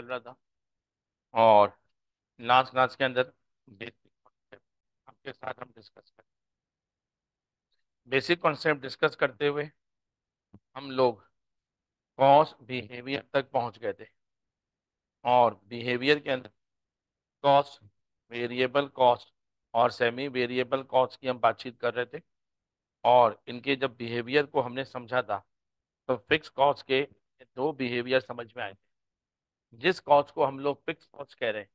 चल रहा था और लास्ट क्लास के अंदर बेसिक कॉन्सेप्ट आपके साथ हम डिस्कस करें। बेसिक कॉन्सेप्ट डिस्कस करते हुए हम लोग कॉज बिहेवियर तक पहुंच गए थे और बिहेवियर के अंदर कॉस्ट, वेरिएबल कॉस्ट और सेमी वेरिएबल कॉस्ट की हम बातचीत कर रहे थे और इनके जब बिहेवियर को हमने समझा था तो फिक्स कॉस्ट के दो बिहेवियर समझ में आए थे। जिस कॉस्ट को हम लोग फिक्स कॉस्ट कह रहे हैं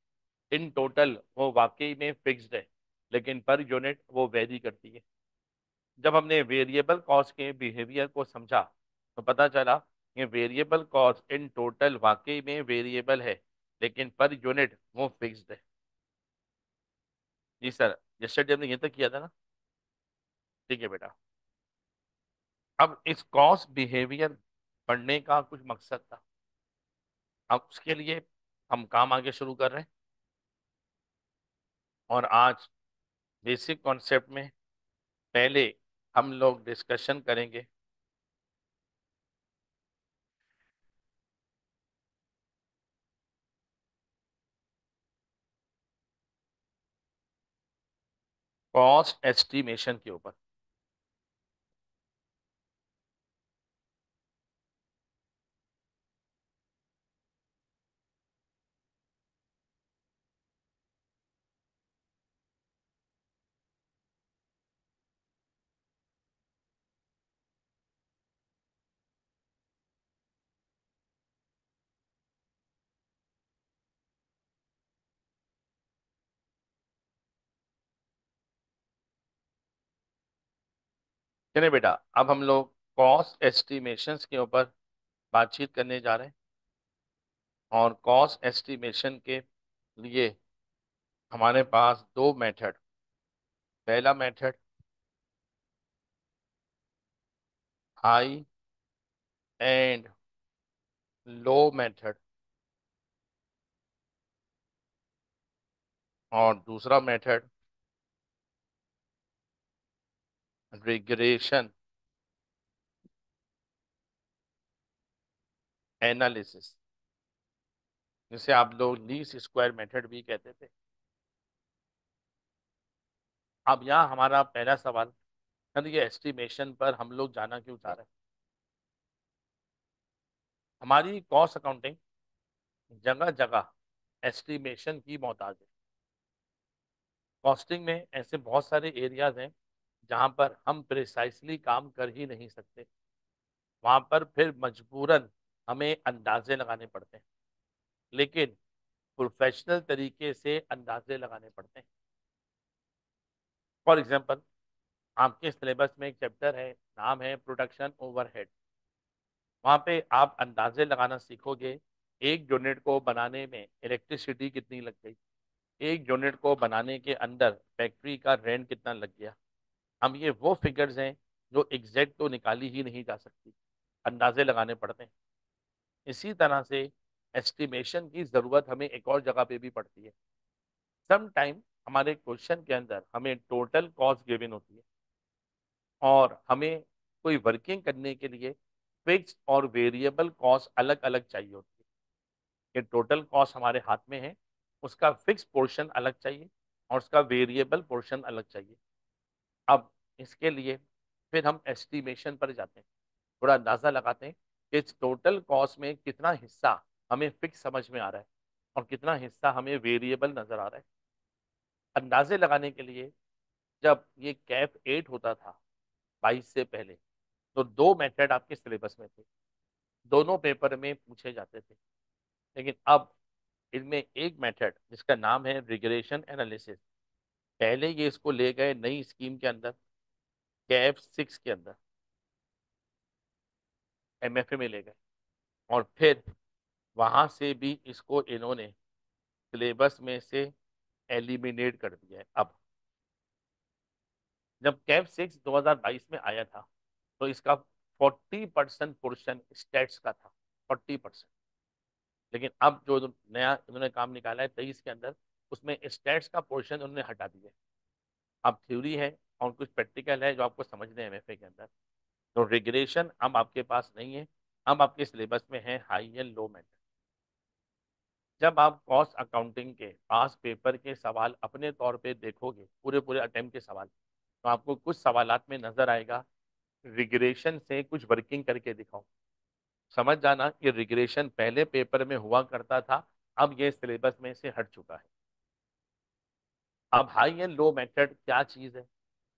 इन टोटल वो वाकई में फिक्स्ड है लेकिन पर यूनिट वो वेरी करती है। जब हमने वेरिएबल कॉस्ट के बिहेवियर को समझा तो पता चला ये वेरिएबल कॉस्ट इन टोटल वाकई में वेरिएबल है लेकिन पर यूनिट वो फिक्स्ड है। जी सर, यस्टरडे हमने ये तक किया था ना? ठीक है बेटा। अब इस कॉस्ट बिहेवियर पढ़ने का कुछ मकसद था, अब उसके लिए हम काम आगे शुरू कर रहे हैं और आज बेसिक कॉन्सेप्ट में पहले हम लोग डिस्कशन करेंगे कॉस्ट एस्टीमेशन के ऊपर। चलिए बेटा, अब हम लोग कॉस्ट एस्टिमेशंस के ऊपर बातचीत करने जा रहे हैं और कॉस्ट एस्टिमेशन के लिए हमारे पास दो मेथड। पहला method high and low method और दूसरा मेथड रिग्रेशन एनालिसिस, जिसे आप लोग लीस्ट स्क्वायर मेथड भी कहते थे। अब यहाँ हमारा पहला सवाल है ये एस्टिमेशन पर हम लोग जाना क्यों चाह रहे हैं। हमारी कॉस्ट अकाउंटिंग जगह जगह एस्टिमेशन की मोहताज है। कॉस्टिंग में ऐसे बहुत सारे एरियाज हैं जहाँ पर हम प्रिसाइसली काम कर ही नहीं सकते, वहाँ पर फिर मजबूरन हमें अंदाजे लगाने पड़ते हैं, लेकिन प्रोफेशनल तरीके से अंदाजे लगाने पड़ते हैं। फॉर एग्जांपल, आपके सिलेबस में एक चैप्टर है, नाम है प्रोडक्शन ओवरहेड। वहाँ पे आप अंदाजे लगाना सीखोगे एक यूनिट को बनाने में इलेक्ट्रिसिटी कितनी लग गई, एक यूनिट को बनाने के अंदर फैक्ट्री का रेंट कितना लग गया। हम ये वो फिगर्स हैं जो एग्जैक्ट तो निकाली ही नहीं जा सकती, अंदाजे लगाने पड़ते हैं। इसी तरह से एस्टिमेशन की ज़रूरत हमें एक और जगह पे भी पड़ती है। सम टाइम हमारे क्वेश्चन के अंदर हमें टोटल कॉस्ट गिवन होती है और हमें कोई वर्किंग करने के लिए फिक्स और वेरिएबल कॉस्ट अलग अलग चाहिए होती है। ये टोटल कॉस्ट हमारे हाथ में है, उसका फिक्स पोर्शन अलग चाहिए और उसका वेरिएबल पोर्शन अलग चाहिए। अब इसके लिए फिर हम एस्टिमेशन पर जाते हैं, थोड़ा अंदाज़ा लगाते हैं कि इस टोटल कॉस्ट में कितना हिस्सा हमें फिक्स समझ में आ रहा है और कितना हिस्सा हमें वेरिएबल नज़र आ रहा है। अंदाजे लगाने के लिए जब ये कैफ 8 होता था 22 से पहले तो दो मेथड आपके सिलेबस में थे, दोनों पेपर में पूछे जाते थे, लेकिन अब इनमें एक मेथड जिसका नाम है रिग्रेशन एनालिसिस, पहले ये इसको ले गए नई स्कीम के अंदर कैप 6 के अंदर एमएफए में ले गए और फिर वहाँ से भी इसको इन्होंने सिलेबस में से एलिमिनेट कर दिया है। अब जब कैप 6 2022 में आया था तो इसका 40% पोर्शन स्टेट्स का था, 40%, लेकिन अब जो नया इन्होंने काम निकाला है 23 के अंदर उसमें स्टैट्स का पोर्शन उन्होंने हटा दिया। अब थ्योरी है और कुछ प्रैक्टिकल है जो आपको समझने हैं एमएफए के अंदर। तो रिग्रेशन अब आपके पास नहीं है, अब आपके सिलेबस में है हाई एंड लो मेथड। जब आप कॉस्ट अकाउंटिंग के पास पेपर के सवाल अपने तौर पे देखोगे, पूरे पूरे अटेम्प्ट के सवाल, तो आपको कुछ सवालात में नज़र आएगा रिग्रेशन से कुछ वर्किंग करके दिखाओ। समझ जाना कि रिग्रेशन पहले पेपर में हुआ करता था, अब ये सिलेबस में से हट चुका है। अब हाई एंड लो मेथड क्या चीज़ है,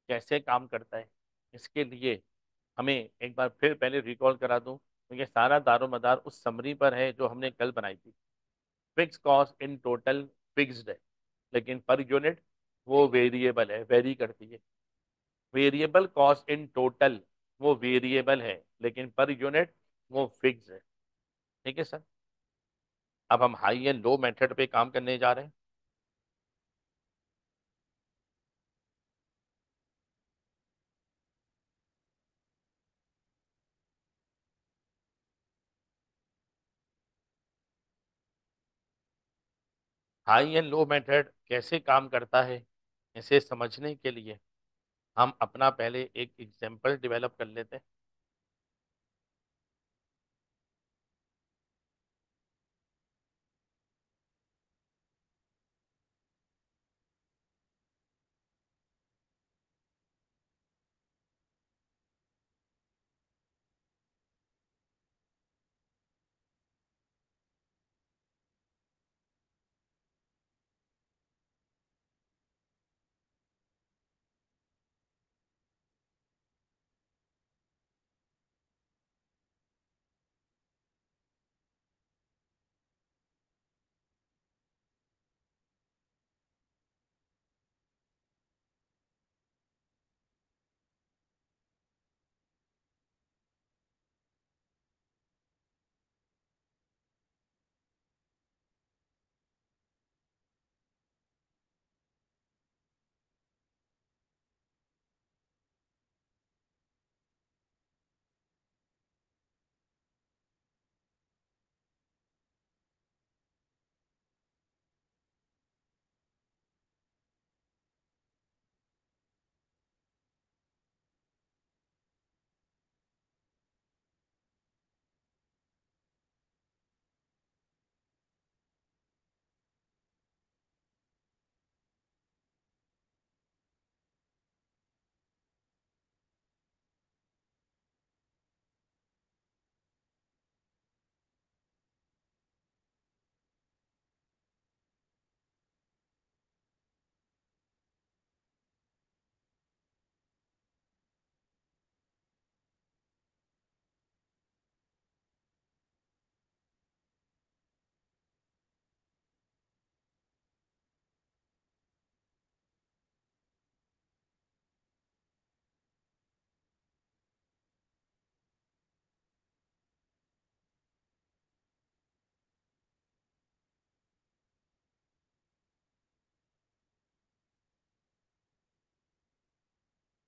कैसे काम करता है, इसके लिए हमें एक बार फिर पहले रिकॉल करा दूँ, क्योंकि तो सारा दारोमदार उस समरी पर है जो हमने कल बनाई थी। Fix cost in total fixed है, लेकिन पर यूनिट वो वेरिएबल है, वेरी करती है। वेरिएबल कॉस्ट इन टोटल वो वेरिएबल है, लेकिन पर यूनिट वो फिक्स है। ठीक है सर, अब हम हाई एंड लो मेथड पे काम करने जा रहे हैं। हाई एंड लो मेथड कैसे काम करता है, इसे समझने के लिए हम अपना पहले एक एग्जाम्पल डेवलप कर लेते हैं।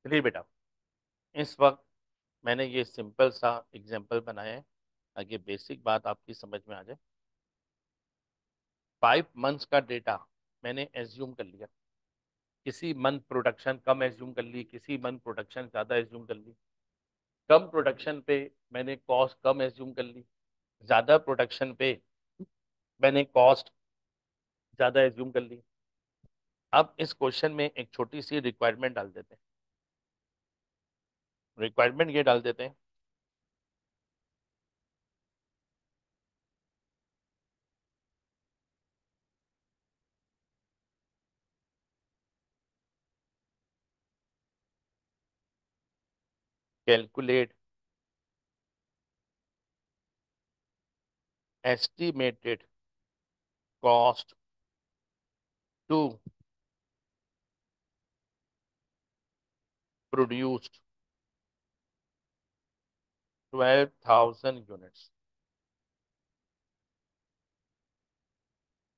चलिए बेटा, इस वक्त मैंने ये सिंपल सा एग्जाम्पल बनाया है ताकि बेसिक बात आपकी समझ में आ जाए। 5 मंथ्स का डेटा मैंने एज्यूम कर लिया, किसी मंथ प्रोडक्शन कम एज्यूम कर ली, किसी मंथ प्रोडक्शन ज़्यादा एज्यूम कर ली। कम प्रोडक्शन पे मैंने कॉस्ट कम एज्यूम कर ली, ज़्यादा प्रोडक्शन पे मैंने कॉस्ट ज़्यादा एज्यूम कर ली। अब इस क्वेश्चन में एक छोटी सी रिक्वायरमेंट डाल देते हैं। रिक्वायरमेंट ये डाल देते हैं Calculate estimated cost to produce 12,000 units.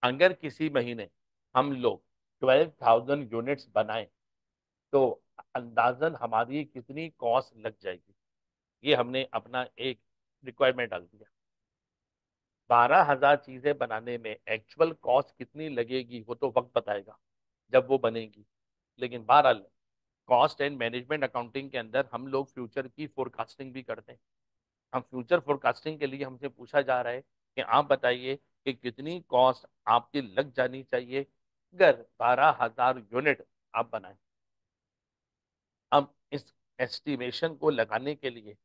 अगर किसी महीने हम लोग 12,000 यूनिट्स बनाएं तो अंदाजन हमारी कितनी कॉस्ट लग जाएगी। ये हमने अपना एक रिक्वायरमेंट डाल दिया। 12,000 चीज़ें बनाने में एक्चुअल कॉस्ट कितनी लगेगी वो तो वक्त बताएगा जब वो बनेगी, लेकिन बहरहाल कॉस्ट एंड मैनेजमेंट अकाउंटिंग के अंदर हम लोग फ्यूचर की फोरकास्टिंग भी करते हैं। हम फ्यूचर फोरकास्टिंग के लिए हमसे पूछा जा रहा है कि आप बताइए कि कितनी कॉस्ट आपकी लग जानी चाहिए अगर 12,000 यूनिट आप बनाएं। अब इस एस्टिमेशन को लगाने के लिए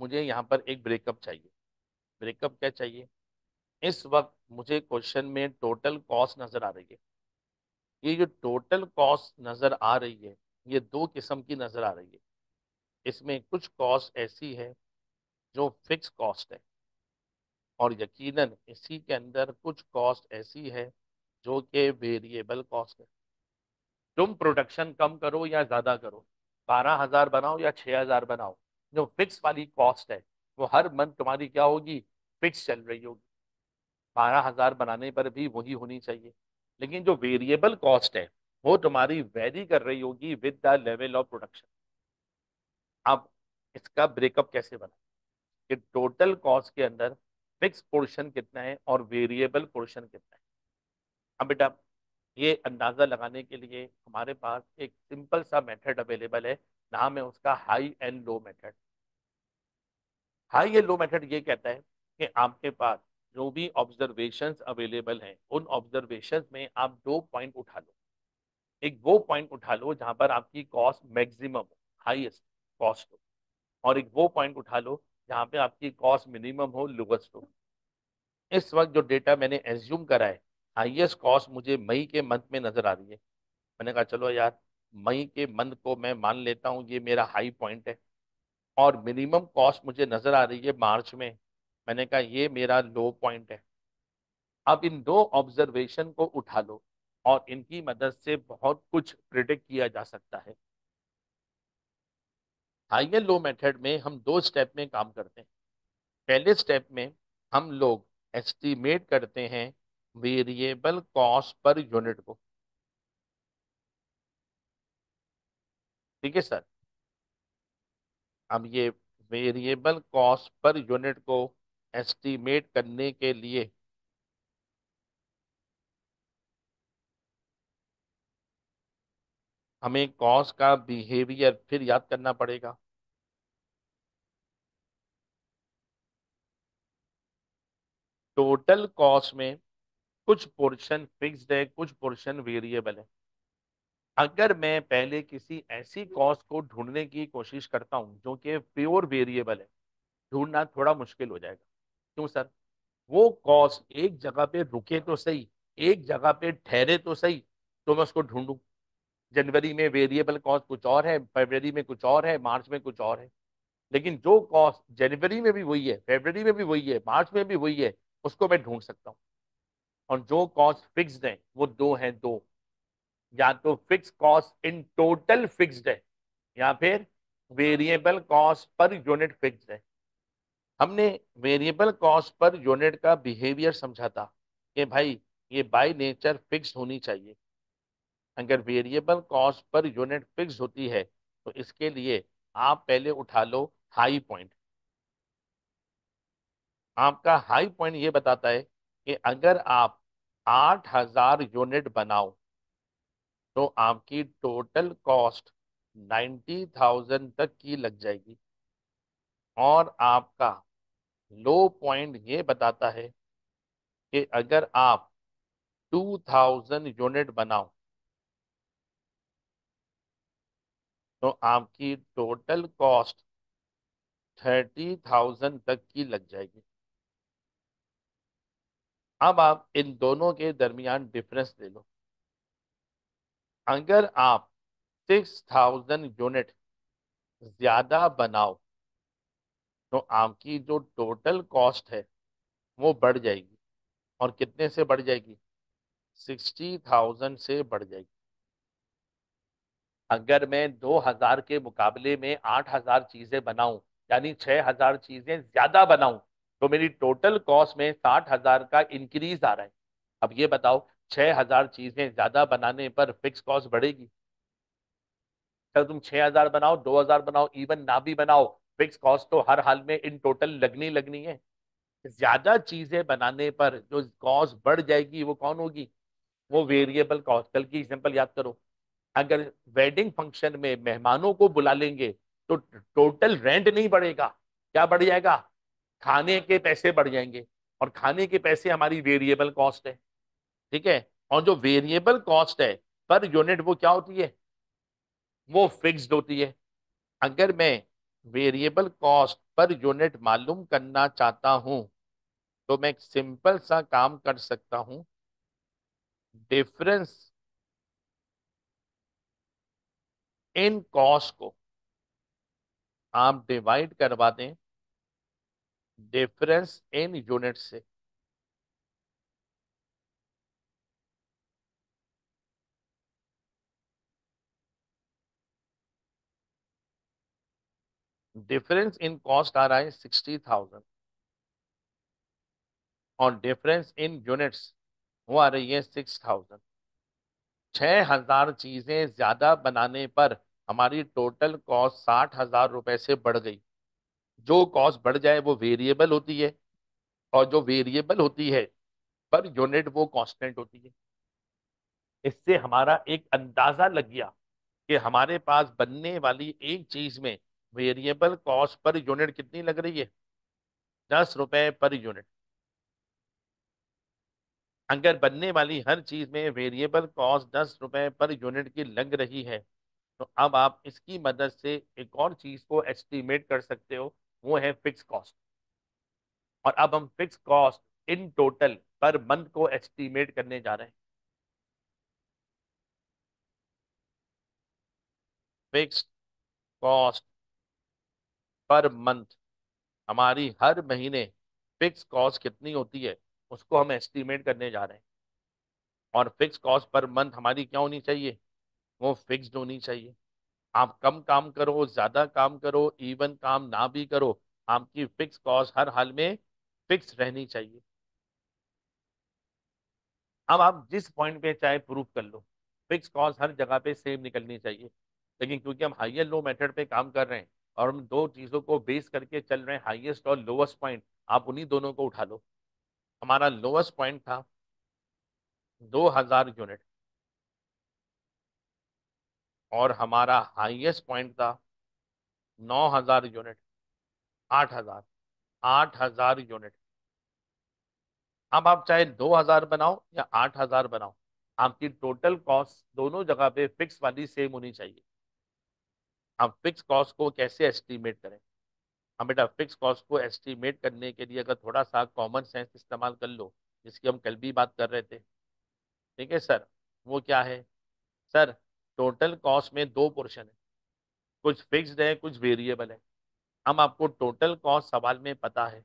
मुझे यहाँ पर एक ब्रेकअप चाहिए। ब्रेकअप क्या चाहिए? इस वक्त मुझे क्वेश्चन में टोटल कॉस्ट नज़र आ रही है। ये जो टोटल कॉस्ट नज़र आ रही है ये दो किस्म की नज़र आ रही है। इसमें कुछ कॉस्ट ऐसी है जो फिक्स कॉस्ट है और यकीनन इसी के अंदर कुछ कॉस्ट ऐसी है जो कि वेरिएबल कॉस्ट है। तुम प्रोडक्शन कम करो या ज़्यादा करो, 12,000 बनाओ या 6,000 बनाओ, जो फिक्स वाली कॉस्ट है वो हर मंथ तुम्हारी क्या होगी? फिक्स चल रही होगी। 12,000 बनाने पर भी वही होनी चाहिए। लेकिन जो वेरिएबल कॉस्ट है वो तुम्हारी वेरी कर रही होगी with the level of production. अब इसका ब्रेकअप कैसे बना कि टोटल कॉस्ट के अंदर फिक्स पोर्शन कितना है और वेरिएबल पोर्शन कितना है। अब बेटा ये अंदाज़ा लगाने के लिए हमारे पास एक सिंपल सा मेथड अवेलेबल है, नाम है उसका high and low method. High and low method ये कहता है कि आपके पास जो भी ऑब्जर्वेशंस अवेलेबल हैं उन ऑब्जर्वेशंस में आप दो पॉइंट उठा लो। एक वो पॉइंट उठा लो जहाँ पर आपकी कॉस्ट मैक्सिमम हो, हाईएस्ट कॉस्ट हो, और एक वो पॉइंट उठा लो जहाँ पे आपकी कॉस्ट मिनिमम हो, लोएस्ट हो। इस वक्त जो डेटा मैंने एज्यूम करा है हाईएस्ट कॉस्ट मुझे मई के मंथ में नज़र आ रही है। मैंने कहा चलो यार मई के मंथ को मैं मान लेता हूँ ये मेरा हाई पॉइंट है, और मिनिमम कॉस्ट मुझे नज़र आ रही है मार्च में, मैंने कहा ये मेरा लो पॉइंट है। अब इन दो ऑब्जर्वेशन को उठा लो और इनकी मदद से बहुत कुछ प्रिडिक्ट किया जा सकता है। हाई एंड लो मेथड में हम दो स्टेप में काम करते हैं। पहले स्टेप में हम लोग एस्टीमेट करते हैं वेरिएबल कॉस्ट पर यूनिट को। ठीक है सर, अब ये वेरिएबल कॉस्ट पर यूनिट को एस्टीमेट करने के लिए हमें कॉस्ट का बिहेवियर फिर याद करना पड़ेगा। टोटल कॉस्ट में कुछ पोर्शन फिक्स्ड है, कुछ पोर्शन वेरिएबल है। अगर मैं पहले किसी ऐसी कॉस्ट को ढूंढने की कोशिश करता हूं जो कि प्योर वेरिएबल है, ढूंढना थोड़ा मुश्किल हो जाएगा। क्यों सर? वो कॉस्ट एक जगह पे रुके तो सही, एक जगह पे ठहरे तो सही, तो मैं उसको ढूंढूं। जनवरी में वेरिएबल कॉस्ट कुछ और है, फरवरी में कुछ और है, मार्च में कुछ और है, लेकिन जो कॉस्ट जनवरी में भी वही है, फरवरी में भी वही है, मार्च में भी वही है, उसको मैं ढूंढ सकता हूँ। और जो कॉस्ट फिक्स्ड है वो दो हैं, दो या तो fix cost in total fixed है या फिर variable cost per unit fixed है। हमने वेरिएबल कॉस्ट पर यूनिट का बिहेवियर समझा था कि भाई ये बाय नेचर फिक्स्ड होनी चाहिए। अगर variable cost per unit fix होती है तो इसके लिए आप पहले उठा लो हाई पॉइंट। आपका हाई पॉइंट ये बताता है कि अगर आप 8,000 यूनिट बनाओ तो आपकी टोटल कॉस्ट 90,000 तक की लग जाएगी, और आपका लो पॉइंट ये बताता है कि अगर आप 2,000 यूनिट बनाओ तो आपकी टोटल कॉस्ट 30,000 तक की लग जाएगी। अब आप इन दोनों के दरमियान डिफरेंस ले लो। अगर आप 6,000 यूनिट ज़्यादा बनाओ तो आपकी जो टोटल कॉस्ट है वो बढ़ जाएगी, और कितने से बढ़ जाएगी? 60,000 से बढ़ जाएगी। अगर मैं 2,000 के मुकाबले में 8,000 चीज़ें बनाऊं, यानी 6,000 चीज़ें ज़्यादा बनाऊं, तो मेरी टोटल कॉस्ट में 60,000 का इंक्रीज आ रहा है। अब ये बताओ 6,000 चीज़ें ज़्यादा बनाने पर फिक्स कॉस्ट बढ़ेगी? अगर तुम 6,000 बनाओ, 2,000 बनाओ, इवन ना भी बनाओ, फिक्स कॉस्ट तो हर हाल में इन टोटल लगनी लगनी है। ज़्यादा चीज़ें बनाने पर जो कॉस्ट बढ़ जाएगी वो कौन होगी? वो वेरिएबल कॉस्ट। कल की एग्जाम्पल याद करो, अगर वेडिंग फंक्शन में मेहमानों को बुला लेंगे तो टोटल रेंट नहीं बढ़ेगा, क्या बढ़ जाएगा? खाने के पैसे बढ़ जाएंगे। और खाने के पैसे हमारी वेरिएबल कॉस्ट है, ठीक है। और जो वेरिएबल कॉस्ट है पर यूनिट वो क्या होती है, वो फिक्स्ड होती है। अगर मैं वेरिएबल कॉस्ट पर यूनिट मालूम करना चाहता हूं तो मैं एक सिंपल सा काम कर सकता हूं, डिफरेंस इन कॉस्ट को आप डिवाइड करवा दें डिफरेंस इन यूनिट से, डिफरेंस इन कॉस्ट आ रहा है 60,000 और डिफरेंस इन यूनिट्स वो आ रही है 6,000। 6,000 चीजें ज्यादा बनाने पर हमारी टोटल कॉस्ट 60,000 रुपए से बढ़ गई। जो कॉस्ट बढ़ जाए वो वेरिएबल होती है और जो वेरिएबल होती है पर यूनिट वो कांस्टेंट होती है। इससे हमारा एक अंदाजा लग गया कि हमारे पास बनने वाली एक चीज में वेरिएबल कॉस्ट पर यूनिट कितनी लग रही है, 10 रुपए पर यूनिट। अगर बनने वाली हर चीज में वेरिएबल कॉस्ट 10 रुपए पर यूनिट की लग रही है तो अब आप इसकी मदद से एक और चीज को एस्टिमेट कर सकते हो, वो है फिक्स कॉस्ट। और अब हम fix cost in total per month को एस्टिमेट करने जा रहे हैं। फिक्स कॉस्ट पर मंथ, हमारी हर महीने फिक्स कॉस्ट कितनी होती है उसको हम एस्टिमेट करने जा रहे हैं। और फिक्स कॉस्ट पर मंथ हमारी क्या होनी चाहिए, वो फिक्स्ड होनी चाहिए। आप कम काम करो, ज़्यादा काम करो, इवन काम ना भी करो, आपकी फिक्स कॉस्ट हर हाल में फिक्स रहनी चाहिए। अब आप जिस पॉइंट पे चाहे प्रूफ कर लो, फिक्स कॉस्ट हर जगह पे सेम निकलनी चाहिए। लेकिन क्योंकि हम हाई एंड लो मेथड पे काम कर रहे हैं और हम दो चीज़ों को बेस करके चल रहे हैं, हाईएस्ट और लोवेस्ट पॉइंट, आप उन्हीं दोनों को उठा लो। हमारा लोवेस्ट पॉइंट था 2000 यूनिट और हमारा हाईएस्ट पॉइंट था 9000 यूनिट, 8000 यूनिट। अब आप चाहे 2000 बनाओ या 8000 बनाओ, आपकी टोटल कॉस्ट दोनों जगह पे फिक्स वाली सेम होनी चाहिए। अब फिक्स कॉस्ट को कैसे एस्टिमेट करें, हम बेटा फिक्स कॉस्ट को एस्टिमेट करने के लिए अगर थोड़ा सा कॉमन सेंस इस्तेमाल कर लो, जिसकी हम कल भी बात कर रहे थे, ठीक है सर। वो क्या है सर, टोटल कॉस्ट में दो पोर्शन है, कुछ फिक्स्ड है कुछ वेरिएबल है। हम आपको टोटल कॉस्ट सवाल में पता है,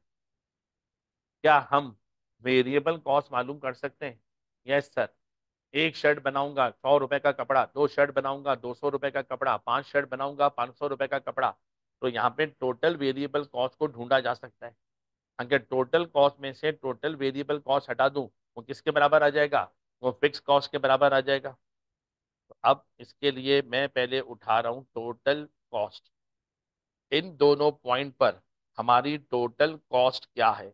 क्या हम वेरिएबल कॉस्ट मालूम कर सकते हैं? यस सर, एक शर्ट बनाऊंगा 100 रुपए का कपड़ा, दो शर्ट बनाऊंगा 200 रुपए का कपड़ा, 5 शर्ट बनाऊंगा 500 रुपए का कपड़ा। तो यहाँ पे टोटल वेरिएबल कॉस्ट को ढूंढा जा सकता है। अगर टोटल कॉस्ट में से टोटल वेरिएबल कॉस्ट हटा दूं, वो किसके बराबर आ जाएगा, वो फिक्स कॉस्ट के बराबर आ जाएगा। तो अब इसके लिए मैं पहले उठा रहा हूँ टोटल कॉस्ट। इन दोनों पॉइंट पर हमारी टोटल कॉस्ट क्या है।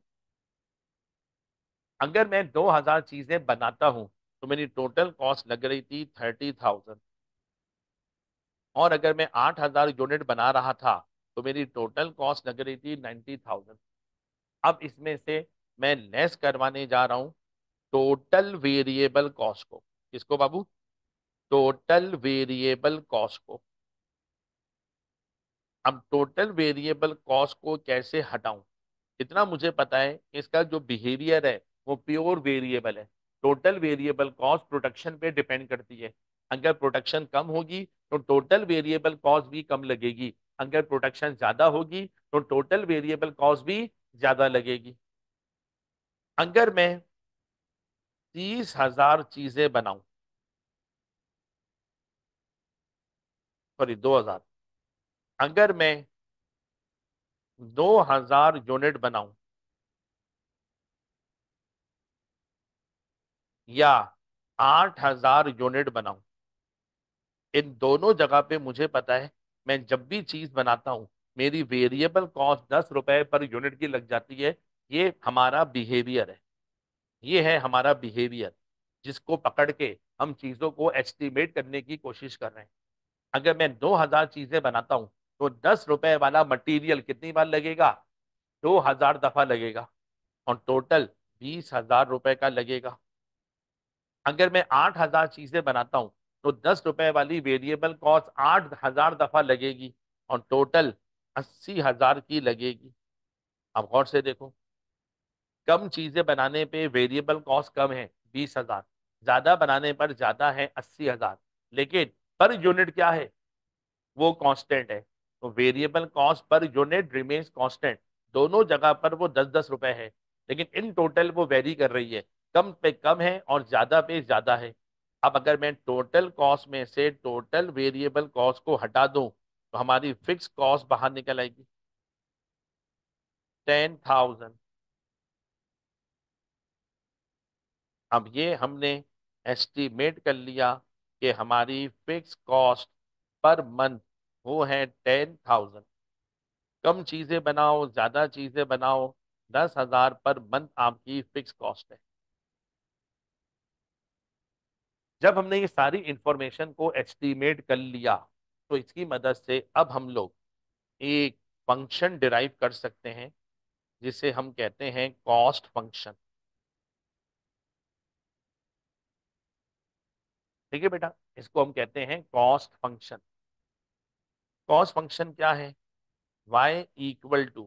अगर मैं 2000 चीज़ें बनाता हूँ तो मेरी टोटल कॉस्ट लग रही थी 30,000 और अगर मैं 8000 यूनिट बना रहा था तो मेरी टोटल कॉस्ट लग रही थी 90,000। अब इसमें से मैं लेस करवाने जा रहा हूँ टोटल वेरिएबल कॉस्ट को। किसको बाबू? टोटल वेरिएबल कॉस्ट को। अब टोटल वेरिएबल कॉस्ट को कैसे हटाऊं? इतना मुझे पता है इसका जो बिहेवियर है वो प्योर वेरिएबल है। टोटल वेरिएबल कॉस्ट प्रोडक्शन पे डिपेंड करती है। अगर प्रोडक्शन कम होगी तो टोटल वेरिएबल कॉस्ट भी कम लगेगी, अगर प्रोडक्शन ज़्यादा होगी तो टोटल वेरिएबल कॉस्ट भी ज़्यादा लगेगी। अगर मैं 30,000 चीज़ें बनाऊं, सॉरी 2000, अगर मैं 2000 यूनिट बनाऊं या 8000 यूनिट बनाऊं, इन दोनों जगह पे मुझे पता है मैं जब भी चीज़ बनाता हूं मेरी वेरिएबल कॉस्ट 10 रुपए पर यूनिट की लग जाती है। ये हमारा बिहेवियर है, ये है हमारा बिहेवियर जिसको पकड़ के हम चीज़ों को एस्टिमेट करने की कोशिश कर रहे हैं। अगर मैं 2000 चीज़ें बनाता हूं तो 10 रुपए वाला मटेरियल कितनी बार लगेगा, 2000 दफ़ा लगेगा। और टोटल 20,000 रुपये का लगेगा। अगर मैं 8,000 चीज़ें बनाता हूँ तो 10 रुपये वाली वेरिएबल कॉस्ट 8,000 दफ़ा लगेगी और टोटल 80,000 की लगेगी। अब गौर से देखो, कम चीज़ें बनाने पे वेरिएबल कॉस्ट कम है 20,000, ज़्यादा बनाने पर ज़्यादा है 80,000, लेकिन पर यूनिट क्या है वो कांस्टेंट है। तो variable cost per unit remains constant, दोनों जगह पर वो 10-10 रुपये है, लेकिन इन टोटल वो वेरी कर रही है, कम पे कम है और ज़्यादा पे ज़्यादा है। अब अगर मैं टोटल कॉस्ट में से टोटल वेरिएबल कॉस्ट को हटा दूँ तो हमारी फिक्स कॉस्ट बाहर निकल आएगी 10,000। अब ये हमने एस्टीमेट कर लिया कि हमारी फिक्स कॉस्ट पर मंथ वो है 10,000। कम चीज़ें बनाओ ज़्यादा चीज़ें बनाओ, 10,000 पर मंथ आपकी फिक्स कॉस्ट है। जब हमने ये सारी इंफॉर्मेशन को एस्टीमेट कर लिया तो इसकी मदद से अब हम लोग एक फंक्शन डिराइव कर सकते हैं जिसे हम कहते हैं कॉस्ट फंक्शन। ठीक है बेटा, इसको हम कहते हैं कॉस्ट फंक्शन। कॉस्ट फंक्शन क्या है? y =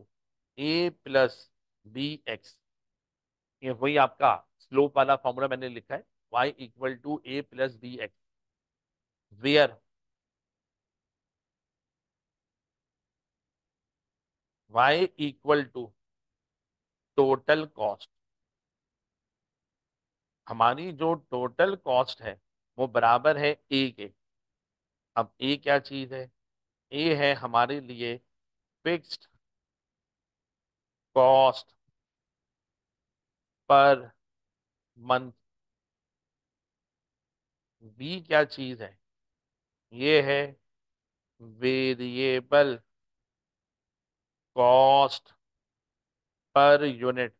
a + bx। ये वही आपका स्लोप वाला फॉर्मूला मैंने लिखा है, y = a + bx, where y = total cost. हमारी जो टोटल कॉस्ट है वो बराबर है ए के। अब ए क्या चीज़ है? ए है हमारे लिए fixed cost per month. B क्या चीज़ है? ये है वेरिएबल कॉस्ट पर यूनिट।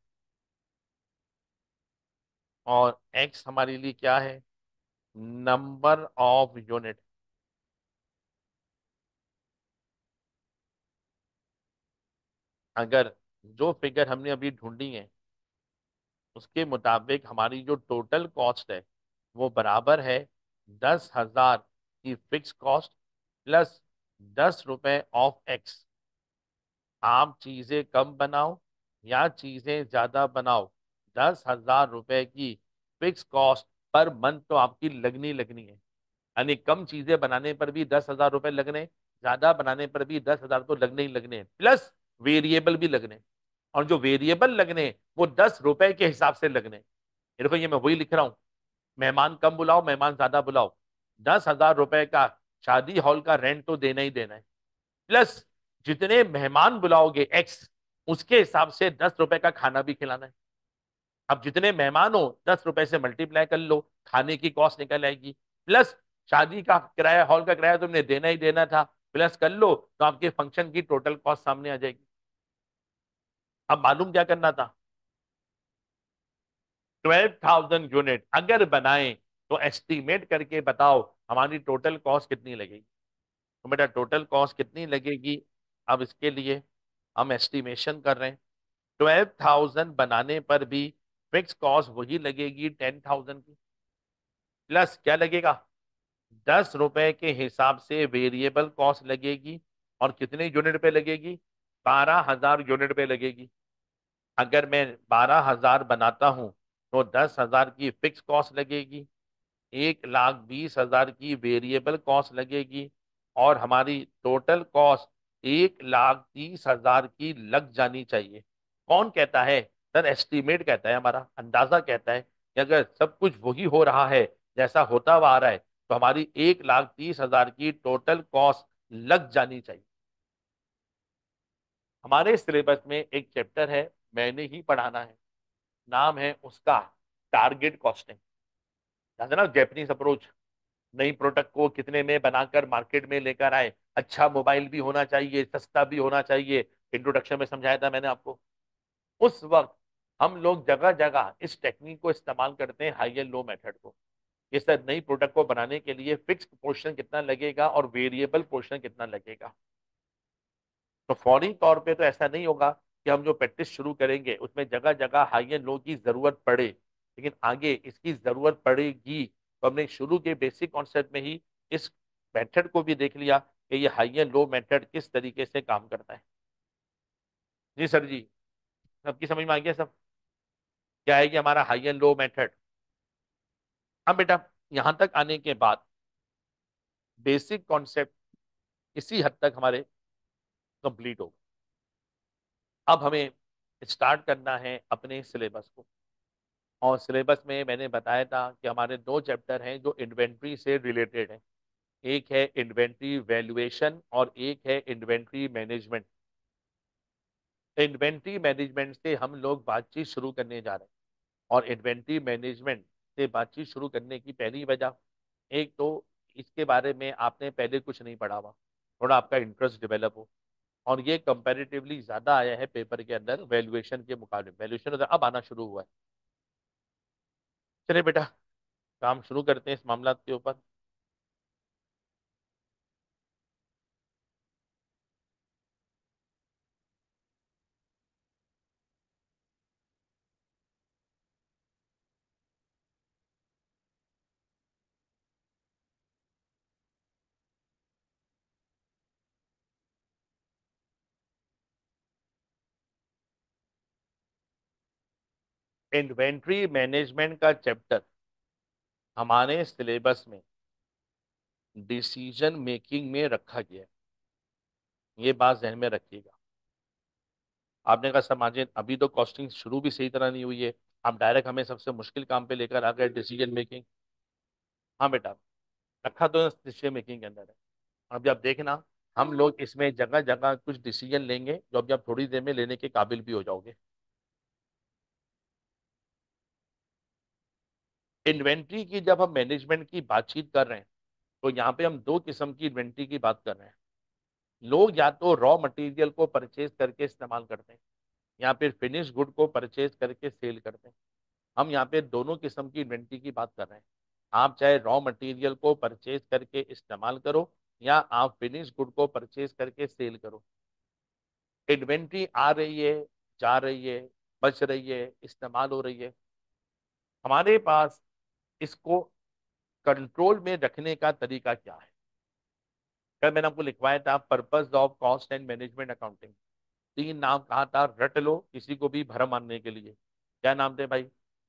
और एक्स हमारे लिए क्या है? Number of unit. अगर जो फिगर हमने अभी ढूंढी है उसके मुताबिक हमारी जो टोटल कॉस्ट है वो बराबर है 10,000 की फिक्स कॉस्ट प्लस 10 रुपये ऑफ एक्स। आप चीज़ें कम बनाओ या चीज़ें ज़्यादा बनाओ, 10,000 रुपये की फिक्स कॉस्ट पर मंथ तो आपकी लगनी है। यानी कम चीज़ें बनाने पर भी 10,000 रुपये लगने, ज़्यादा बनाने पर भी 10,000 तो लगने ही लगने, प्लस वेरिएबल भी लगने। और जो वेरिएबल लगने वो 10 रुपये के हिसाब से लगने। देखो ये मैं वही लिख रहा हूँ, मेहमान कम बुलाओ मेहमान ज़्यादा बुलाओ, 10,000 रुपये का शादी हॉल का रेंट तो देना ही देना है, प्लस जितने मेहमान बुलाओगे एक्स उसके हिसाब से 10 रुपये का खाना भी खिलाना है। अब जितने मेहमान हो 10 रुपये से मल्टीप्लाई कर लो, खाने की कॉस्ट निकल आएगी, प्लस शादी का किराया हॉल का किराया तुमने देना ही देना था, प्लस कर लो तो आपके फंक्शन की टोटल कॉस्ट सामने आ जाएगी। अब मालूम क्या करना था? 12,000 यूनिट अगर बनाएं तो एस्टीमेट करके बताओ हमारी टोटल कॉस्ट कितनी लगेगी। तो बेटा टोटल कॉस्ट कितनी लगेगी, अब इसके लिए हम एस्टीमेशन कर रहे हैं। 12,000 बनाने पर भी फिक्स कॉस्ट वही लगेगी 10,000 की, प्लस क्या लगेगा? 10 रुपये के हिसाब से वेरिएबल कॉस्ट लगेगी और कितने यूनिट पे लगेगी? 12,000 यूनिट पे लगेगी। अगर मैं 12,000 बनाता हूँ तो 10,000 की फिक्स कॉस्ट लगेगी, 1,20,000 की वेरिएबल कॉस्ट लगेगी और हमारी टोटल कॉस्ट 1,30,000 की लग जानी चाहिए। कौन कहता है? सर एस्टीमेट कहता है, हमारा अंदाज़ा कहता है कि अगर सब कुछ वही हो रहा है जैसा होता हुआ आ रहा है तो हमारी 1,30,000 की टोटल कॉस्ट लग जानी चाहिए। हमारे सिलेबस में एक चैप्टर है, मैंने ही पढ़ाना है, नाम है उसका टारगेट कॉस्टिंग। जानते ना जैपनीज अप्रोच, नई प्रोडक्ट को कितने में बनाकर मार्केट में लेकर आए, अच्छा मोबाइल भी होना चाहिए सस्ता भी होना चाहिए, इंट्रोडक्शन में समझाया था मैंने आपको। उस वक्त हम लोग जगह जगह इस टेक्निक को इस्तेमाल करते हैं, हाई एंड लो मेथड को। इस तरह नई प्रोडक्ट को बनाने के लिए फिक्स पोर्शन कितना लगेगा और वेरिएबल पोर्शन कितना लगेगा। तो फौरी तौर पे तो ऐसा नहीं होगा कि हम जो प्रैक्टिस शुरू करेंगे उसमें जगह जगह हाई एंड लो की ज़रूरत पड़े, लेकिन आगे इसकी ज़रूरत पड़ेगी। तो हमने शुरू के बेसिक कॉन्सेप्ट में ही इस मेथड को भी देख लिया कि ये हाई एंड लो मेथड किस तरीके से काम करता है। जी सर जी, सबकी समझ में आ गया सब क्या है कि हमारा हाई एंड लो मेथड। अब बेटा यहाँ तक आने के बाद बेसिक कॉन्सेप्ट इसी हद तक हमारे कंप्लीट होगा। अब हमें स्टार्ट करना है अपने सिलेबस को, और सिलेबस में मैंने बताया था कि हमारे दो चैप्टर हैं जो इन्वेंट्री से रिलेटेड हैं, एक है इन्वेंट्री वैल्यूएशन और एक है इन्वेंट्री मैनेजमेंट। इन्वेंट्री मैनेजमेंट से हम लोग बातचीत शुरू करने जा रहे हैं, और इन्वेंट्री मैनेजमेंट से बातचीत शुरू करने की पहली वजह, एक तो इसके बारे में आपने पहले कुछ नहीं पढ़ा हुआ, थोड़ा आपका इंटरेस्ट डेवलप हो, और ये कंपैरेटिवली ज़्यादा आया है पेपर के अंदर वैल्यूएशन के मुकाबले। वैल्यूएशन अब आना शुरू हुआ है। चलिए बेटा काम शुरू करते हैं इस मामला के ऊपर। इन्वेंट्री मैनेजमेंट का चैप्टर हमारे सिलेबस में डिसीजन मेकिंग में रखा गया है, ये बात जहन में रखिएगा। आपने कहा सर माजिद अभी तो कॉस्टिंग शुरू भी सही तरह नहीं हुई है, आप डायरेक्ट हमें सबसे मुश्किल काम पे लेकर आ गए डिसीजन मेकिंग। हाँ बेटा रखा तो डिसीजन मेकिंग के अंदर है, और अभी आप देखना हम लोग इसमें जगह जगह कुछ डिसीजन लेंगे जो अभी आप थोड़ी देर में लेने के काबिल भी हो जाओगे। इन्वेंट्री की जब हम मैनेजमेंट की बातचीत कर रहे हैं तो यहाँ पे हम दो किस्म की इन्वेंट्री की बात कर रहे हैं। लोग या तो रॉ मटेरियल को परचेज करके इस्तेमाल करते हैं या फिर फिनिश गुड को परचेज करके सेल करते हैं। हम यहाँ पे दोनों किस्म की इन्वेंट्री की बात कर रहे हैं। आप चाहे रॉ मटेरियल को परचेज करके इस्तेमाल करो या आप फिनिश गुड को परचेज करके सेल करो। इन्वेंट्री आ रही है, जा रही है, बच रही है, इस्तेमाल हो रही है। हमारे पास इसको कंट्रोल में रखने का तरीका क्या है? कल मैंने आपको लिखवाया था purpose of cost and management accounting, 3 नाम कहा था, रट लो किसी को भी भरम मानने के लिए। क्या नाम थे भाई?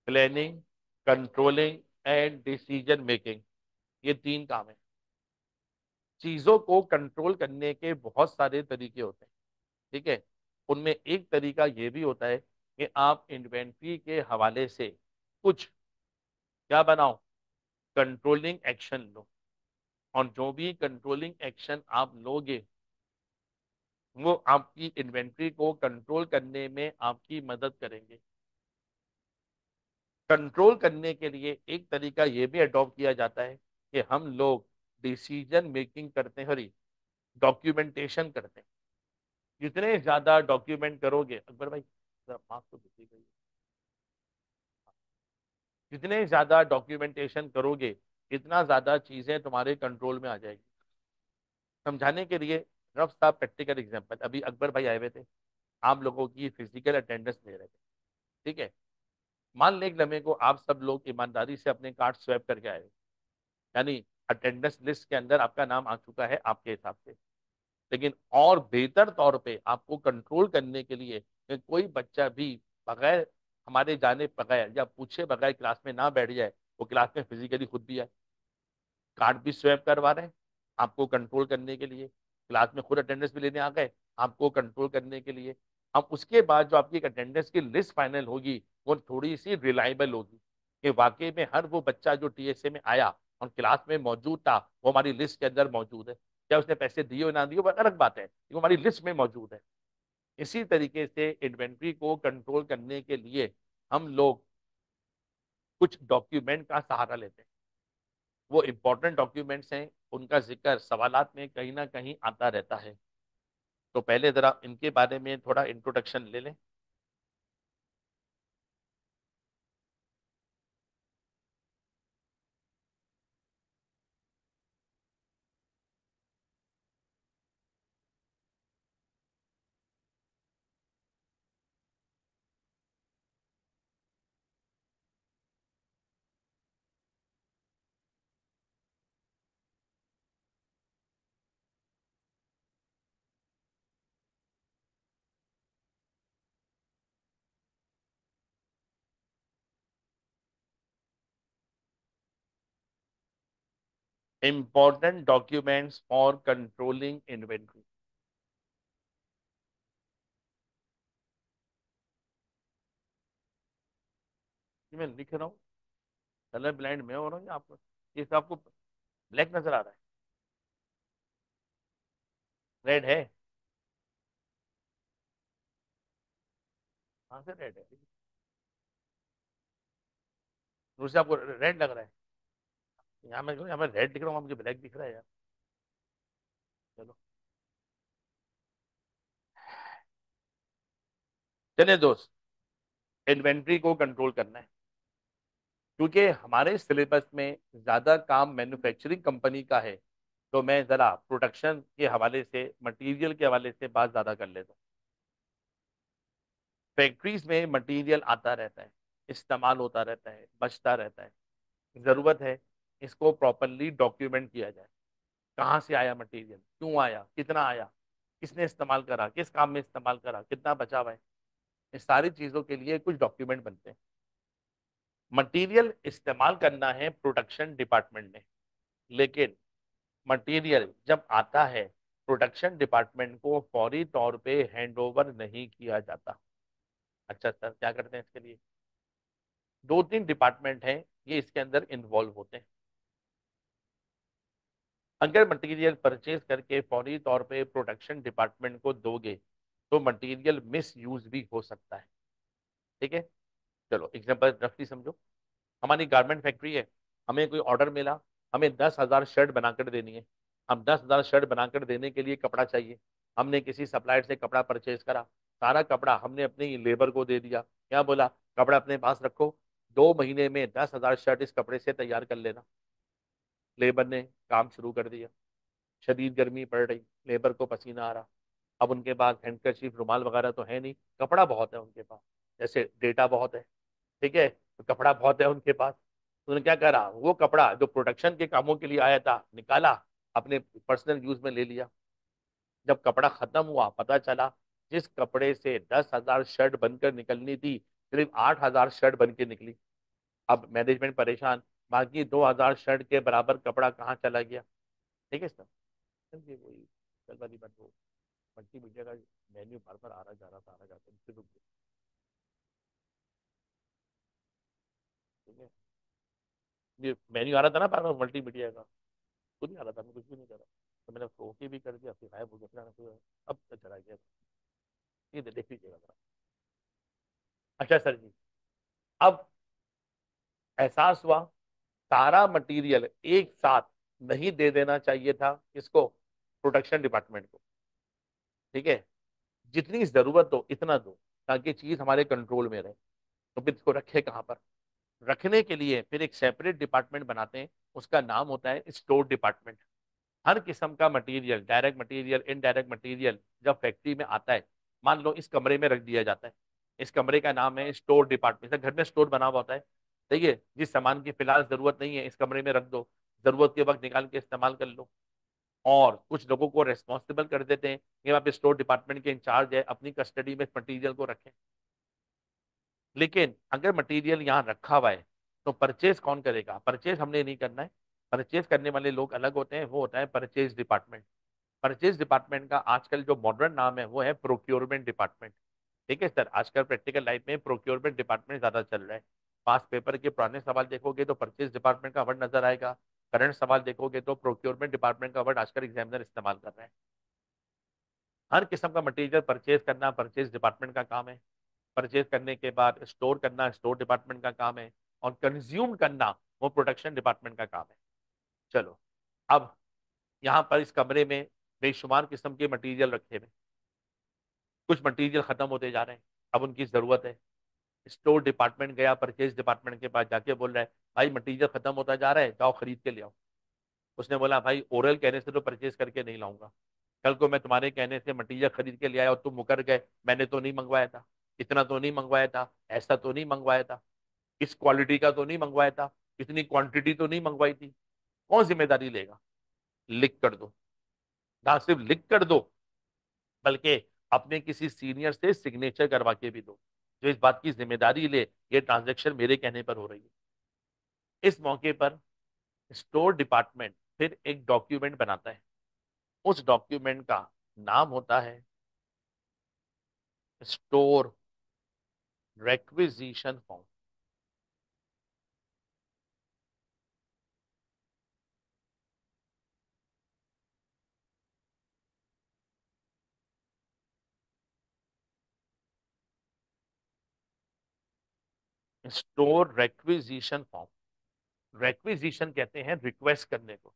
Planning, controlling and decision making, ये 3 काम है। चीज़ों को कंट्रोल करने के बहुत सारे तरीके होते हैं, ठीक है। उनमें एक तरीका ये भी होता है कि आप इन्वेंट्री के हवाले से कुछ क्या बनाओ, कंट्रोलिंग एक्शन लो, और जो भी कंट्रोलिंग एक्शन आप लोगे वो आपकी इन्वेंट्री को कंट्रोल करने में आपकी मदद करेंगे। कंट्रोल करने के लिए एक तरीका ये भी अडॉप्ट किया जाता है कि हम लोग डिसीजन मेकिंग करते हैं, सॉरी डॉक्यूमेंटेशन करते हैं। जितने ज़्यादा डॉक्यूमेंट करोगे, अकबर भाई माफ तो बिजी गई, जितने ज़्यादा डॉक्यूमेंटेशन करोगे इतना ज़्यादा चीज़ें तुम्हारे कंट्रोल में आ जाएगी। समझाने के लिए रफ सा प्रैक्टिकल एग्जांपल, अभी अकबर भाई आए हुए थे, आप लोगों की फिजिकल अटेंडेंस ले रहे थे, ठीक है। मान लें एक लम्हे को आप सब लोग ईमानदारी से अपने कार्ड स्वैप करके आए, यानी अटेंडेंस लिस्ट के अंदर आपका नाम आ चुका है आपके हिसाब से। लेकिन और बेहतर तौर पर आपको कंट्रोल करने के लिए कोई बच्चा भी बगैर हमारे जाने बगैर या पूछे बगैर क्लास में ना बैठ जाए, वो क्लास में फिजिकली खुद भी आए, कार्ड भी स्वैप करवा रहे हैं आपको कंट्रोल करने के लिए, क्लास में खुद अटेंडेंस भी लेने आ गए आपको कंट्रोल करने के लिए। अब उसके बाद जो आपकी एक अटेंडेंस की लिस्ट फाइनल होगी वो थोड़ी सी रिलायबल होगी कि वाकई में हर वो बच्चा जो TSA में आया और क्लास में मौजूद था वो हमारी लिस्ट के अंदर मौजूद है। चाहे उसने पैसे दिए हो ना दिए वो अलग बात है, वो हमारी लिस्ट में मौजूद है। इसी तरीके से इन्वेंट्री को कंट्रोल करने के लिए हम लोग कुछ डॉक्यूमेंट का सहारा लेते हैं। वो इम्पोर्टेंट डॉक्यूमेंट्स हैं, उनका जिक्र सवालात में कहीं ना कहीं आता रहता है। तो पहले ज़रा इनके बारे में थोड़ा इंट्रोडक्शन ले लें। important documents for controlling inventory. मैं लिख रहा हूँ, कलर ब्लाइंड मैं हो रहा हूँ या आपको ये सब आपको ब्लैक नजर आ रहा है? रेड है, हाँ से रेड है, दूर से आपको रेड लग रहा है। यहाँ मैं रेड दिख रहा हूँ, मुझे ब्लैक दिख रहा है यार। चलो चलिए दोस्त, इन्वेंट्री को कंट्रोल करना है क्योंकि हमारे सिलेबस में ज़्यादा काम मैन्युफैक्चरिंग कंपनी का है, तो मैं ज़रा प्रोडक्शन के हवाले से, मटेरियल के हवाले से बात ज़्यादा कर लेता हूँ। फैक्ट्रीज में मटेरियल आता रहता है, इस्तेमाल होता रहता है, बचता रहता है। ज़रूरत है इसको प्रॉपरली डॉक्यूमेंट किया जाए, कहाँ से आया मटेरियल, क्यों आया, कितना आया, किसने इस्तेमाल करा, किस काम में इस्तेमाल करा, कितना बचा हुआ है। इस सारी चीज़ों के लिए कुछ डॉक्यूमेंट बनते हैं। मटेरियल इस्तेमाल करना है प्रोडक्शन डिपार्टमेंट ने, लेकिन मटेरियल जब आता है प्रोडक्शन डिपार्टमेंट को फौरी तौर पे हैंडओवर नहीं किया जाता। अच्छा सर, क्या करते हैं इसके लिए? 2-3 डिपार्टमेंट हैं, ये इसके अंदर इन्वॉल्व होते हैं। अगर मटेरियल परचेज करके फौरी तौर पे प्रोडक्शन डिपार्टमेंट को दोगे तो मटेरियल मिसयूज भी हो सकता है। ठीक है, चलो एग्जांपल रफली समझो, हमारी गारमेंट फैक्ट्री है, हमें कोई ऑर्डर मिला, हमें 10,000 शर्ट बनाकर देनी है। हम 10,000 शर्ट बनाकर देने के लिए कपड़ा चाहिए। हमने किसी सप्लायर से कपड़ा परचेज करा, सारा कपड़ा हमने अपने लेबर को दे दिया, क्या बोला, कपड़ा अपने पास रखो, 2 महीने में 10,000 शर्ट इस कपड़े से तैयार कर लेना। लेबर ने काम शुरू कर दिया, शदीद गर्मी पड़ रही, लेबर को पसीना आ रहा। अब उनके पास हैंडकरचीफ, रुमाल वगैरह तो है नहीं, कपड़ा बहुत है उनके पास, जैसे डेटा बहुत है, ठीक है, तो कपड़ा बहुत है उनके पास। उन्होंने क्या करा, वो कपड़ा जो प्रोडक्शन के कामों के लिए आया था निकाला, अपने पर्सनल यूज में ले लिया। जब कपड़ा ख़त्म हुआ, पता चला जिस कपड़े से 10,000 शर्ट बनकर निकलनी थी, सिर्फ 8,000 शर्ट बन के निकली। अब मैनेजमेंट परेशान, बाकी 2,000 शर्ट के बराबर कपड़ा कहाँ चला गया? ठीक है सर, वही चल बात हो का मेन्यू बार बार आ रहा जा रहा था, फिर रुक गया। ठीक है, ये मेन्यू आ रहा था ना बार बार मल्टीमीडिया का, खुद ही आ रहा था, मैं कुछ भी नहीं कर रहा, तो मैंने ओके भी कर दिया, फिर गायब हो गया, फिर अब तो चला गया। ये देख लीजिएगा। अच्छा सर जी, अब एहसास हुआ सारा मटेरियल एक साथ नहीं दे देना चाहिए था इसको, प्रोडक्शन डिपार्टमेंट को। ठीक है, जितनी ज़रूरत हो इतना दो ताकि चीज़ हमारे कंट्रोल में रहे। तो फिर इसको रखे कहाँ पर? रखने के लिए फिर एक सेपरेट डिपार्टमेंट बनाते हैं, उसका नाम होता है स्टोर डिपार्टमेंट। हर किस्म का material, direct material, indirect material, जब फैक्ट्री में आता है, मान लो इस कमरे में रख दिया जाता है, इस कमरे का नाम है स्टोर डिपार्टमेंट। घर में स्टोर बना हुआ होता है, ठीक है, जिस सामान की फिलहाल ज़रूरत नहीं है इस कमरे में रख दो, ज़रूरत के वक्त निकाल के इस्तेमाल कर लो। और कुछ लोगों को रेस्पॉन्सिबल कर देते हैं कि आप स्टोर डिपार्टमेंट के इंचार्ज है, अपनी कस्टडी में मटेरियल को रखें। लेकिन अगर मटेरियल यहाँ रखा हुआ है तो परचेज कौन करेगा? परचेज हमने नहीं करना है, परचेज करने वाले लोग अलग होते हैं, वो होता है परचेज डिपार्टमेंट। परचेज डिपार्टमेंट का आजकल जो मॉडर्न नाम है वो है प्रोक्योरमेंट डिपार्टमेंट। ठीक है सर, आजकल प्रैक्टिकल लाइफ में प्रोक्योरमेंट डिपार्टमेंट ज़्यादा चल रहा है। पास पेपर के पुराने सवाल देखोगे तो परचेज डिपार्टमेंट का वर्ड नजर आएगा, करंट सवाल देखोगे तो प्रोक्योरमेंट डिपार्टमेंट का वर्ड आजकल एग्जामिनर इस्तेमाल कर रहे हैं। हर किस्म का मटेरियल परचेज करना परचेज डिपार्टमेंट का काम है, परचेज करने के बाद स्टोर करना स्टोर डिपार्टमेंट का काम है, और कंज्यूम करना वो प्रोडक्शन डिपार्टमेंट का काम है। चलो, अब यहाँ पर इस कमरे में बेशुमार किस्म के मटेरियल रखे हुए, कुछ मटेरियल ख़त्म होते जा रहे हैं, अब उनकी ज़रूरत है। स्टोर डिपार्टमेंट गया परचेज डिपार्टमेंट के पास, जाके बोल रहा है भाई मटेरियल ख़त्म होता जा रहा है, जाओ खरीद के ले आओ। उसने बोला भाई ओरल कहने से तो परचेज करके नहीं लाऊंगा, कल को मैं तुम्हारे कहने से मटेरियल खरीद के ले आया और तुम मुकर गए, मैंने तो नहीं मंगवाया था, इतना तो नहीं मंगवाया था, ऐसा तो नहीं मंगवाया था, इस क्वालिटी का तो नहीं मंगवाया था, इतनी क्वान्टिटी तो नहीं मंगवाई थी। कौन जिम्मेदारी लेगा? लिख कर दो, ना सिर्फ लिख कर दो बल्कि अपने किसी सीनियर से सिग्नेचर करवा के भी दो, जो इस बात की जिम्मेदारी ले ये ट्रांजैक्शन मेरे कहने पर हो रही है। इस मौके पर स्टोर डिपार्टमेंट फिर एक डॉक्यूमेंट बनाता है, उस डॉक्यूमेंट का नाम होता है store requisition form. Store requisition form, requisition कहते हैं रिक्वेस्ट करने को।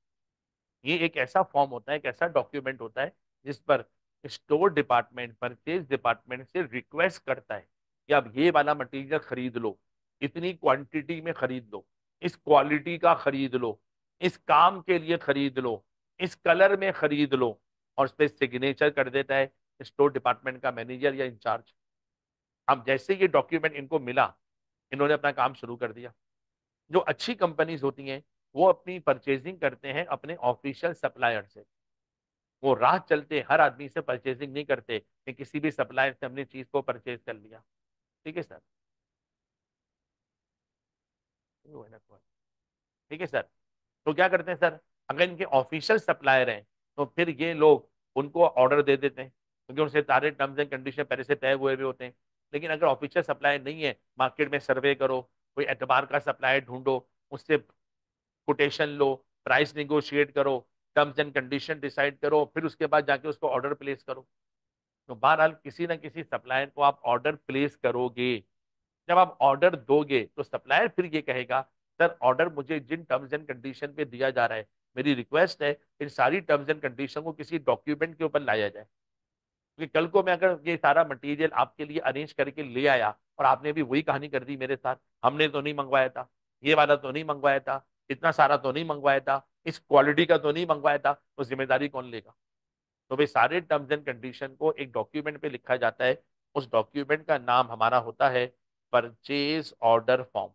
ये एक ऐसा फॉर्म होता है, एक ऐसा डॉक्यूमेंट होता है जिस पर स्टोर डिपार्टमेंट परचेज डिपार्टमेंट से रिक्वेस्ट करता है कि आप ये वाला मटेरियल खरीद लो, इतनी क्वांटिटी में खरीद लो, इस क्वालिटी का खरीद लो, इस काम के लिए खरीद लो, इस कलर में खरीद लो, और उस पर सिग्नेचर कर देता है स्टोर डिपार्टमेंट का मैनेजर या इंचार्ज। अब जैसे ये डॉक्यूमेंट इनको मिला, इन्होंने अपना काम शुरू कर दिया। जो अच्छी कंपनीज होती हैं वो अपनी परचेजिंग करते हैं अपने ऑफिशियल सप्लायर से, वो राह चलते हर आदमी से परचेजिंग नहीं करते कि किसी भी सप्लायर से हमने चीज को परचेज कर लिया। ठीक है सर, ठीक है सर। तो क्या करते हैं सर, अगर इनके ऑफिशियल सप्लायर हैं तो फिर ये लोग उनको ऑर्डर दे देते हैं क्योंकि उनसे सारे टर्म्स एंड कंडीशन पहले से तय हुए भी होते हैं। लेकिन अगर ऑफिशियल सप्लायर नहीं है, मार्केट में सर्वे करो, कोई एतबार का सप्लायर ढूंढो, उससे कोटेशन लो, प्राइस निगोशिएट करो, टर्म्स एंड कंडीशन डिसाइड करो, फिर उसके बाद जाके उसको ऑर्डर प्लेस करो। तो बहरहाल किसी ना किसी सप्लायर को आप ऑर्डर प्लेस करोगे। जब आप ऑर्डर दोगे तो सप्लायर फिर ये कहेगा सर ऑर्डर मुझे जिन टर्म्स एंड कंडीशन पे दिया जा रहा है, मेरी रिक्वेस्ट है इन सारी टर्म्स एंड कंडीशन को किसी डॉक्यूमेंट के ऊपर लाया जाए, क्योंकि कल को मैं अगर ये सारा मटेरियल आपके लिए अरेंज करके ले आया और आपने भी वही कहानी कर दी मेरे साथ, हमने तो नहीं मंगवाया था, ये वाला तो नहीं मंगवाया था, इतना सारा तो नहीं मंगवाया था, इस क्वालिटी का तो नहीं मंगवाया था, तो जिम्मेदारी कौन लेगा। तो भाई सारे टर्म्स एंड कंडीशन को एक डॉक्यूमेंट पे लिखा जाता है, उस डॉक्यूमेंट का नाम हमारा होता है परचेज ऑर्डर फॉर्म।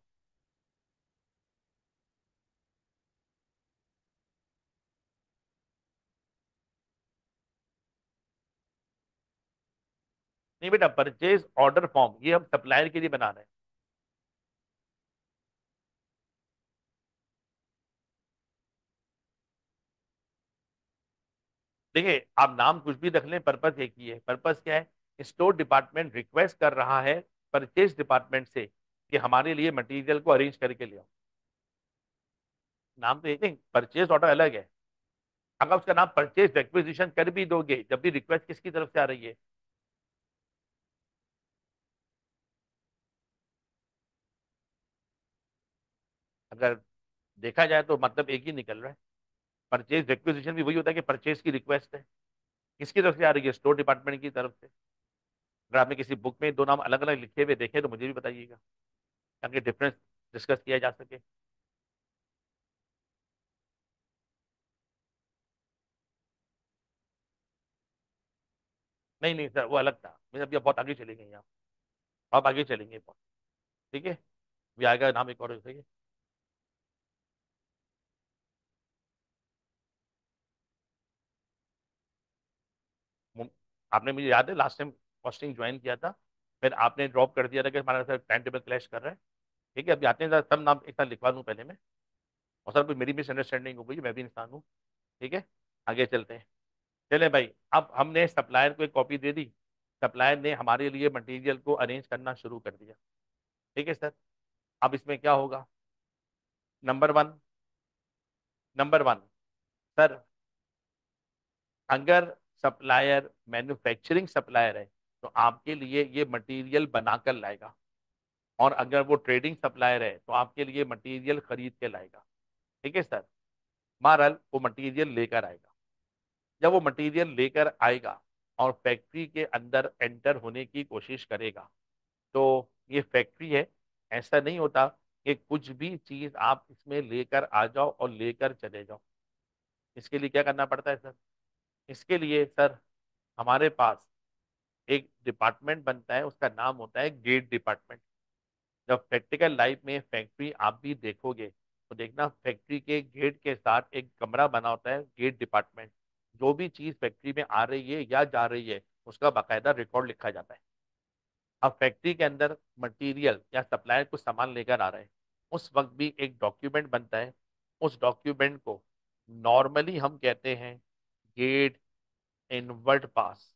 नहीं बेटा, परचेज ऑर्डर फॉर्म ये हम सप्लायर के लिए बना रहे हैं। देखिए आप नाम कुछ भी रख लें, पर्पस एक ही है। पर्पस क्या है, स्टोर डिपार्टमेंट रिक्वेस्ट कर रहा है परचेज डिपार्टमेंट से कि हमारे लिए मटेरियल को अरेंज करके ले आओ। नाम तो एक नहीं, परचेज ऑर्डर अलग है। अगर उसका नाम परचेज रिक्विजिशन कर भी दोगे, जब भी रिक्वेस्ट किसकी तरफ से आ रही है, अगर देखा जाए तो मतलब एक ही निकल रहा है। परचेज रिक्विजिशन भी वही होता है कि परचेज की रिक्वेस्ट है, किसकी तरफ से आ रही है, स्टोर डिपार्टमेंट की तरफ से। अगर आपने किसी बुक में दो नाम अलग अलग लिखे हुए देखे तो मुझे भी बताइएगा ताकि डिफरेंस डिस्कस किया जा सके। नहीं नहीं सर वो अलग था, मैं अभी बहुत आगे चले गए, आप आगे चलेंगे बहुत। ठीक है, अभी आएगा नाम एक और। आपने मुझे याद है लास्ट टाइम पोस्टिंग ज्वाइन किया था, फिर आपने ड्रॉप कर दिया था कि हमारे साथ टाइम टेबल क्लैश कर रहा है। ठीक है, अभी आते हैं सब नाम एक साथ लिखवा दूँ पहले मैं, और सर कोई मेरी मिसअंडरस्टैंडिंग हो गई, मैं भी इंसान हूँ। ठीक है, आगे चलते हैं। चले भाई, अब हमने सप्लायर को एक कॉपी दे दी, सप्लायर ने हमारे लिए मटीरियल को अरेंज करना शुरू कर दिया। ठीक है सर, अब इसमें क्या होगा, नंबर वन सर अगर सप्लायर मैन्युफैक्चरिंग सप्लायर है तो आपके लिए ये मटेरियल बनाकर लाएगा, और अगर वो ट्रेडिंग सप्लायर है तो आपके लिए मटेरियल खरीद के लाएगा। ठीक है सर, बहरहाल वो मटेरियल लेकर आएगा। जब वो मटेरियल लेकर आएगा और फैक्ट्री के अंदर एंटर होने की कोशिश करेगा, तो ये फैक्ट्री है, ऐसा नहीं होता कि कुछ भी चीज़ आप इसमें लेकर आ जाओ और लेकर चले जाओ। इसके लिए क्या करना पड़ता है सर, इसके लिए सर हमारे पास एक डिपार्टमेंट बनता है, उसका नाम होता है गेट डिपार्टमेंट। जब प्रैक्टिकल लाइफ में फैक्ट्री आप भी देखोगे तो देखना फैक्ट्री के गेट के साथ एक कमरा बना होता है गेट डिपार्टमेंट। जो भी चीज़ फैक्ट्री में आ रही है या जा रही है उसका बाकायदा रिकॉर्ड लिखा जाता है। अब फैक्ट्री के अंदर मटीरियल या सप्लायर कुछ सामान लेकर आ रहे हैं, उस वक्त भी एक डॉक्यूमेंट बनता है, उस डॉक्यूमेंट को नॉर्मली हम कहते हैं gate inward pass.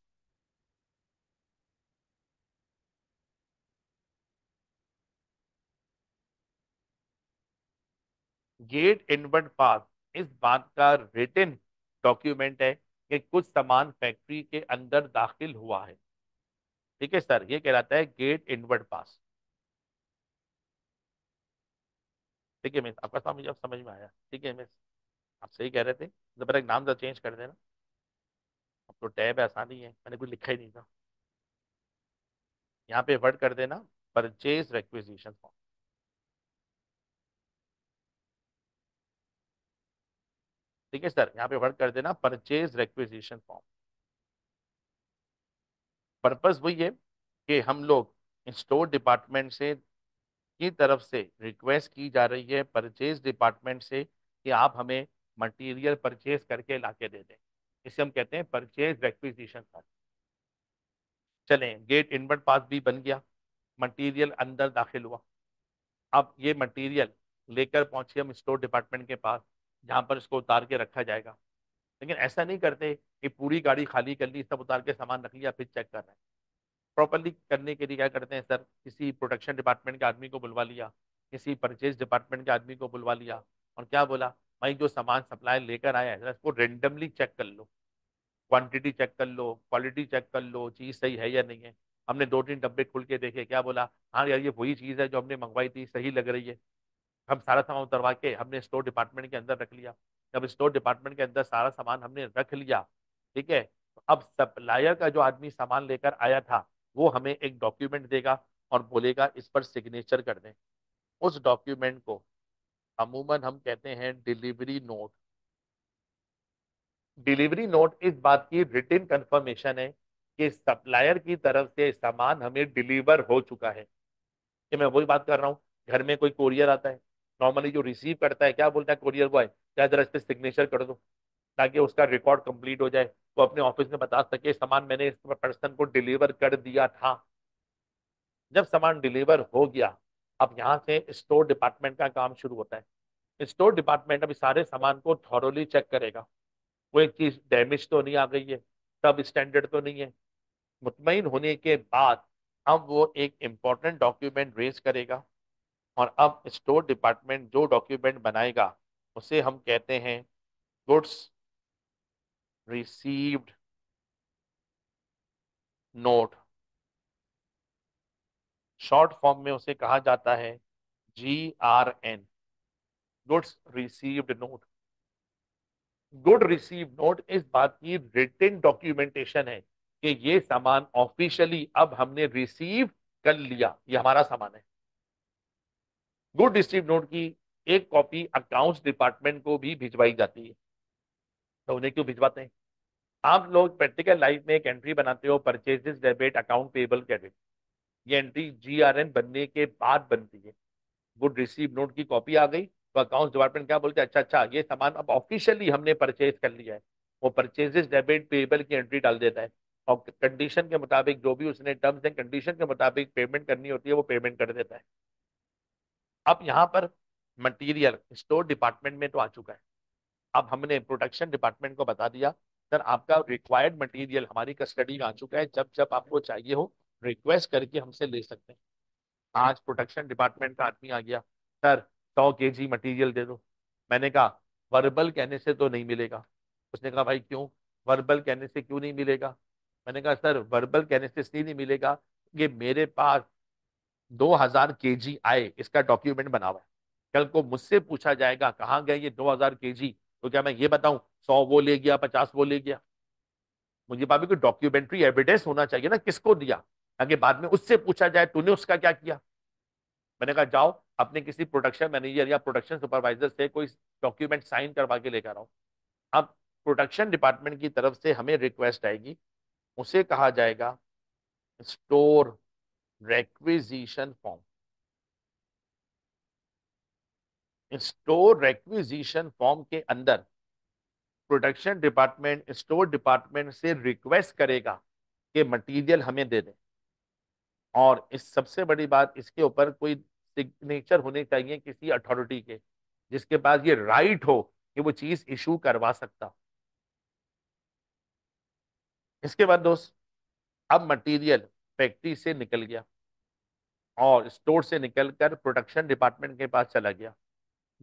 Gate inward pass इस बात का रिटन डॉक्यूमेंट है कि कुछ सामान फैक्ट्री के अंदर दाखिल हुआ है। ठीक है सर, ये कहलाता है गेट इनवर्ड पास। ठीक है मिस, आपका समझ अब समझ में आया। ठीक है मिस, आप सही कह रहे थे, जरा एक नाम चेंज कर देना, अब तो टैब है, आसानी है, मैंने कुछ लिखा ही नहीं था। यहाँ पे वर्ड कर देना परचेज रिक्विजिशन फॉर्म। ठीक है सर, यहाँ पे वर्ड कर देना परचेज रिक्विजिशन फॉर्म। पर्पस वही है कि हम लोग स्टोर डिपार्टमेंट से की तरफ से रिक्वेस्ट की जा रही है परचेज डिपार्टमेंट से कि आप हमें मटेरियल परचेज करके लाके दे दें, इसे हम कहते हैं परचेज रिक्विजिशन फॉर्म। चलें, गेट इनवर्ड पास भी बन गया, मटेरियल अंदर दाखिल हुआ। अब ये मटेरियल लेकर पहुंचे हम स्टोर डिपार्टमेंट के पास, जहाँ पर इसको उतार के रखा जाएगा। लेकिन ऐसा नहीं करते कि पूरी गाड़ी खाली कर ली, सब उतार के सामान रख लिया, फिर चेक कर रहे हैं। प्रॉपर्ली करने के लिए क्या करते हैं सर, किसी प्रोडक्शन डिपार्टमेंट के आदमी को बुलवा लिया, किसी परचेज डिपार्टमेंट के आदमी को बुलवा लिया और क्या बोला, भाई जो सामान सप्लायर लेकर आया है इसको रेंडमली चेक कर लो, क्वांटिटी चेक कर लो, क्वालिटी चेक कर लो, चीज़ सही है या नहीं है। हमने 2-3 डब्बे खोल के देखे, क्या बोला, हाँ यार ये वही चीज़ है जो हमने मंगवाई थी, सही लग रही है। हम सारा सामान उतरवा के हमने स्टोर डिपार्टमेंट के अंदर रख लिया। जब स्टोर डिपार्टमेंट के अंदर सारा सामान हमने रख लिया, ठीक है, तो अब सप्लायर का जो आदमी सामान लेकर आया था वो हमें एक डॉक्यूमेंट देगा और बोलेगा इस पर सिग्नेचर कर दें। उस डॉक्यूमेंट को अमूमन हम कहते हैं डिलीवरी नोट। डिलीवरी नोट इस बात की रिटन कंफर्मेशन है कि सप्लायर की तरफ से सामान हमें डिलीवर हो चुका है। कि मैं वही बात कर रहा हूँ, घर में कोई कोरियर आता है, नॉर्मली जो रिसीव करता है क्या बोलता है कोरियर बॉय, क्या जरा इस पर सिग्नेचर कर दो ताकि उसका रिकॉर्ड कंप्लीट हो जाए, वो अपने ऑफिस में बता सके सामान मैंने इस पर्सन को डिलीवर कर दिया था। जब सामान डिलीवर हो गया, अब यहाँ से स्टोर डिपार्टमेंट का काम शुरू होता है। स्टोर डिपार्टमेंट अब सारे सामान को थॉरोली चेक करेगा, कोई चीज़ डैमेज तो नहीं आ गई है, सब स्टैंडर्ड तो नहीं है। मुतमईन होने के बाद अब वो एक इम्पॉर्टेंट डॉक्यूमेंट रेज करेगा और अब स्टोर डिपार्टमेंट जो डॉक्यूमेंट बनाएगा उसे हम कहते हैं goods received note, short form में उसे कहा जाता है GRN, goods received note. Good received note इस बात की रिटन डॉक्यूमेंटेशन है कि ये सामान ऑफिशियली अब हमने रिसीव कर लिया, ये हमारा सामान है। गुड रिसीव्ड नोट की एक कॉपी अकाउंट्स डिपार्टमेंट को भी भिजवाई जाती है। तो उन्हें क्यों भिजवाते हैं, आप लोग प्रैक्टिकल लाइफ में एक एंट्री बनाते हो purchases debit, account payable credit, ये एंट्री GRN बनने के बाद बनती है। गुड रिसीव्ड नोट की कॉपी आ गई तो अकाउंट्स डिपार्टमेंट क्या बोलते हैं, अच्छा ये सामान अब ऑफिशियली हमने परचेज कर लिया है, वो परचेजेस डेबिट पेबल की एंट्री डाल देता है और कंडीशन के मुताबिक जो भी उसने टर्म्स एंड कंडीशन के मुताबिक पेमेंट करनी होती है वो पेमेंट कर देता है। अब यहाँ पर मटेरियल स्टोर डिपार्टमेंट में तो आ चुका है, अब हमने प्रोडक्शन डिपार्टमेंट को बता दिया सर आपका रिक्वायर्ड मटेरियल हमारी कस्टडी में आ चुका है, जब जब आपको चाहिए हो रिक्वेस्ट करके हमसे ले सकते हैं। आज प्रोडक्शन डिपार्टमेंट का आदमी आ गया, सर 100 kg मटेरियल दे दो। मैंने कहा वर्बल कहने से तो नहीं मिलेगा। उसने कहा भाई क्यों, वर्बल कहने से क्यों नहीं मिलेगा? मैंने कहा सर वर्बल कहने से इसलिए नहीं मिलेगा कि मेरे पास 2000 kg आए इसका डॉक्यूमेंट बना हुआ है, कल को मुझसे पूछा जाएगा कहाँ गए ये 2000 kg, तो क्या मैं ये बताऊँ 100 वो ले गया 50 वो ले गया? मुझे भाभी को डॉक्यूमेंट्री एविडेंस होना चाहिए ना किसको दिया, आगे बाद में उससे पूछा जाए तूने उसका क्या किया। मैंने कहा जाओ अपने किसी प्रोडक्शन मैनेजर या प्रोडक्शन सुपरवाइजर से कोई डॉक्यूमेंट साइन करवा के लेकर आओ। अब प्रोडक्शन डिपार्टमेंट की तरफ से हमें रिक्वेस्ट आएगी, उसे कहा जाएगा store requisition form. Store requisition form के अंदर प्रोडक्शन डिपार्टमेंट स्टोर डिपार्टमेंट से रिक्वेस्ट करेगा कि मटेरियल हमें दे दें और इस सबसे बड़ी बात इसके ऊपर कोई सिग्नेचर होने चाहिए किसी अथॉरिटी के जिसके पास ये राइट हो कि वो चीज इशू करवा सकता हूँ। इसके बाद दोस्त अब मटेरियल फैक्ट्री से निकल गया और स्टोर से निकलकर प्रोडक्शन डिपार्टमेंट के पास चला गया।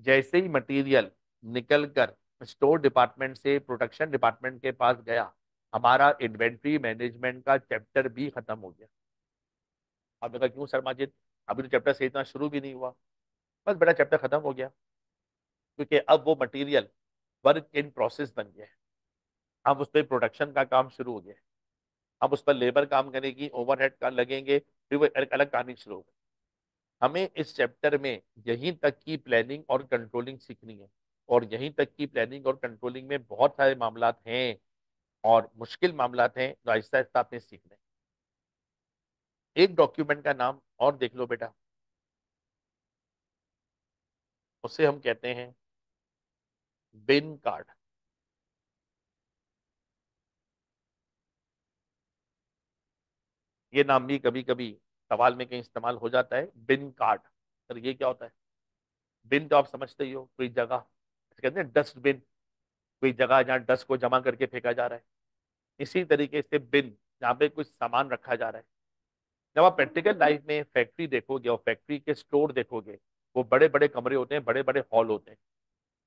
जैसे ही मटेरियल निकलकर स्टोर डिपार्टमेंट से प्रोडक्शन डिपार्टमेंट के पास गया, हमारा इन्वेंट्री मैनेजमेंट का चैप्टर भी खत्म हो गया। अब देखा क्यों सर माजिद, अभी तो चैप्टर से इतना शुरू भी नहीं हुआ, बस बड़ा चैप्टर खत्म हो गया, क्योंकि अब वो मटेरियल वर्क इन प्रोसेस बन गया है। अब उस पर प्रोडक्शन का काम शुरू हो गया है, अब उस पर लेबर काम करेगी, ओवरहेड का लगेंगे, फिर वो अलग कहानी शुरू हो गई। हमें इस चैप्टर में यहीं तक की प्लानिंग और कंट्रोलिंग सीखनी है, और यहीं तक की प्लानिंग और कंट्रोलिंग में बहुत सारे मामला हैं और मुश्किल मामला हैं, तो आहिस्ता आहिस्ता आपने सीखना है। एक डॉक्यूमेंट का नाम और देख लो बेटा, उसे हम कहते हैं बिन कार्ड। ये नाम भी कभी कभी सवाल में कहीं इस्तेमाल हो जाता है, बिन कार्ड। सर ये क्या होता है? बिन तो आप समझते ही हो, कोई जगह, कहते हैं डस्टबिन, कोई जगह जहाँ डस्ट को जमा करके फेंका जा रहा है। इसी तरीके से बिन, जहाँ पे कुछ सामान रखा जा रहा है। जब आप प्रैक्टिकल लाइफ में फैक्ट्री देखोगे और फैक्ट्री के स्टोर देखोगे, वो बड़े बड़े कमरे होते हैं, बड़े बड़े हॉल होते हैं।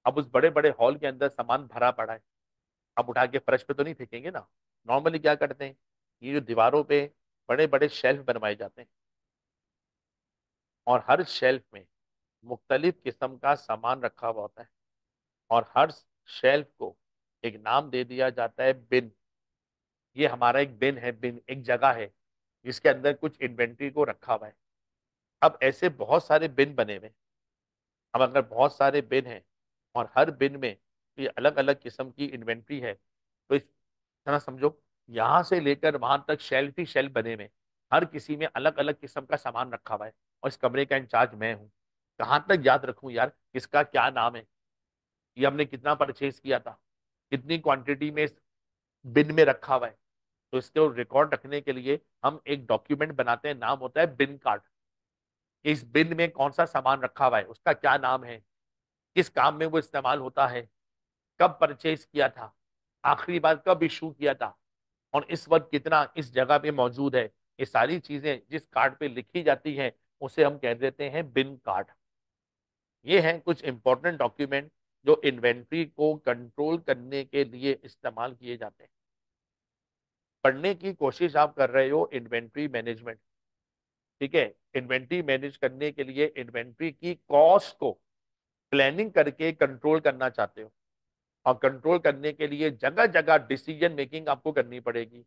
अब उस बड़े बड़े हॉल के अंदर सामान भरा पड़ा है, अब उठा के फर्श पे तो नहीं फेंकेंगे ना। नॉर्मली क्या करते हैं, ये जो दीवारों पे बड़े बड़े शेल्फ बनवाए जाते हैं और हर शेल्फ में मुख्तलिफ किस्म का सामान रखा हुआ होता है और हर शेल्फ को एक नाम दे दिया जाता है, बिन। ये हमारा एक बिन है, बिन एक जगह है जिसके अंदर कुछ इन्वेंट्री को रखा हुआ है। अब ऐसे बहुत सारे बिन बने हुए, अब अगर बहुत सारे बिन हैं और हर बिन में ये अलग अलग किस्म की इन्वेंट्री है, तो इस तरह समझो यहाँ से लेकर वहाँ तक शेल्फ ही शेल्फ बने हुए, हर किसी में अलग अलग किस्म का सामान रखा हुआ है और इस कमरे का इंचार्ज मैं हूँ। कहाँ तक याद रखूँ यार, किसका क्या नाम है, ये हमने कितना परचेज किया था, कितनी क्वांटिटी में इस बिन में रखा हुआ है। तो इसके रिकॉर्ड रखने के लिए हम एक डॉक्यूमेंट बनाते हैं, नाम होता है बिन कार्ड। इस बिन में कौन सा सामान रखा हुआ है, उसका क्या नाम है, किस काम में वो इस्तेमाल होता है, कब परचेज किया था, आखिरी बार कब इशू किया था और इस वक्त कितना इस जगह पे मौजूद है। ये सारी चीजें जिस कार्ड पे लिखी जाती हैं उसे हम कह देते हैं बिन कार्ड। ये हैं कुछ इंपॉर्टेंट डॉक्यूमेंट जो इन्वेंट्री को कंट्रोल करने के लिए इस्तेमाल किए जाते हैं। पढ़ने की कोशिश आप कर रहे हो इन्वेंट्री मैनेजमेंट, ठीक है। इन्वेंट्री मैनेज करने के लिए इन्वेंट्री की कॉस्ट को प्लानिंग करके कंट्रोल करना चाहते हो और कंट्रोल करने के लिए जगह जगह डिसीजन मेकिंग आपको करनी पड़ेगी।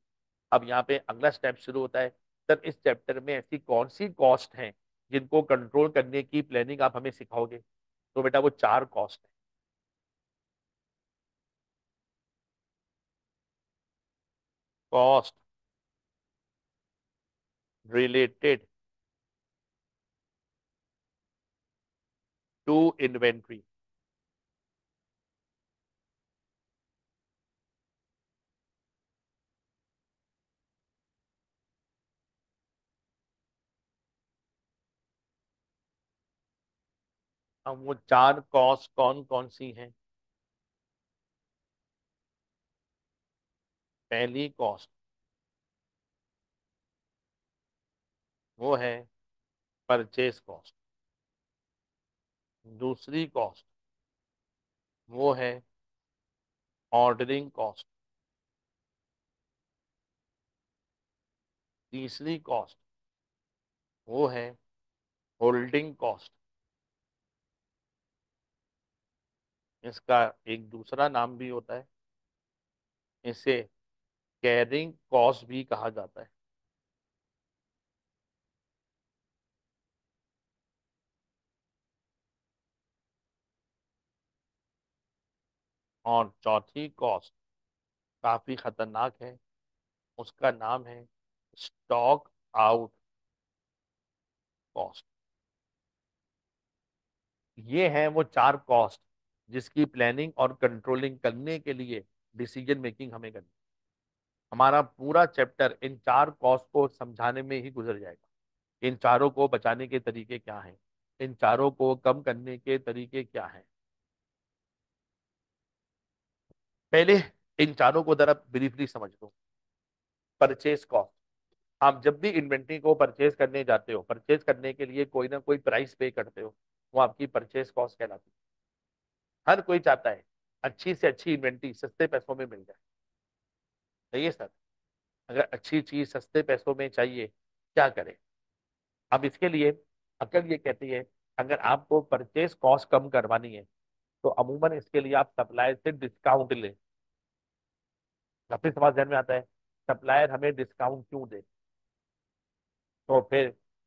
अब यहाँ पे अगला स्टेप शुरू होता है, सर इस चैप्टर में ऐसी कौन सी कॉस्ट हैं जिनको कंट्रोल करने की प्लानिंग आप हमें सिखाओगे? तो बेटा वो 4 कॉस्ट है। कॉस्ट रिलेटेड to inventory, हम वो 4 कॉस्ट कौन कौन सी हैं? पहली कॉस्ट वो है परचेज कॉस्ट, दूसरी कॉस्ट वो है ऑर्डरिंग कॉस्ट, तीसरी कॉस्ट वो है होल्डिंग कॉस्ट, इसका एक दूसरा नाम भी होता है, इसे कैरिंग कॉस्ट भी कहा जाता है। और चौथी कॉस्ट काफ़ी ख़तरनाक है, उसका नाम है स्टॉक आउट कॉस्ट। ये हैं वो 4 कॉस्ट जिसकी प्लानिंग और कंट्रोलिंग करने के लिए डिसीजन मेकिंग हमें करनी। हमारा पूरा चैप्टर इन 4 कॉस्ट को समझाने में ही गुजर जाएगा। इन चारों को बचाने के तरीके क्या हैं, इन चारों को कम करने के तरीके क्या हैं, पहले इन चारों को जरा ब्रीफली समझ लो। परचेज कॉस्ट, आप जब भी इन्वेंट्री को परचेज करने जाते हो, परचेज करने के लिए कोई ना कोई प्राइस पे करते हो, वो आपकी परचेज कॉस्ट कहलाती है। हर कोई चाहता है अच्छी से अच्छी इन्वेंट्री सस्ते पैसों में मिल जाए। सही है सर, अगर अच्छी चीज सस्ते पैसों में चाहिए क्या करें? अब इसके लिए अक्ल ये कहती है अगर आपको परचेज कॉस्ट कम करवानी है तो अमूमन इसके लिए आप सप्लायर से डिस्काउंट लें। अपनी समझ ध्यान में आता है सप्लायर हमें डिस्काउंट क्यों दे, तो फिर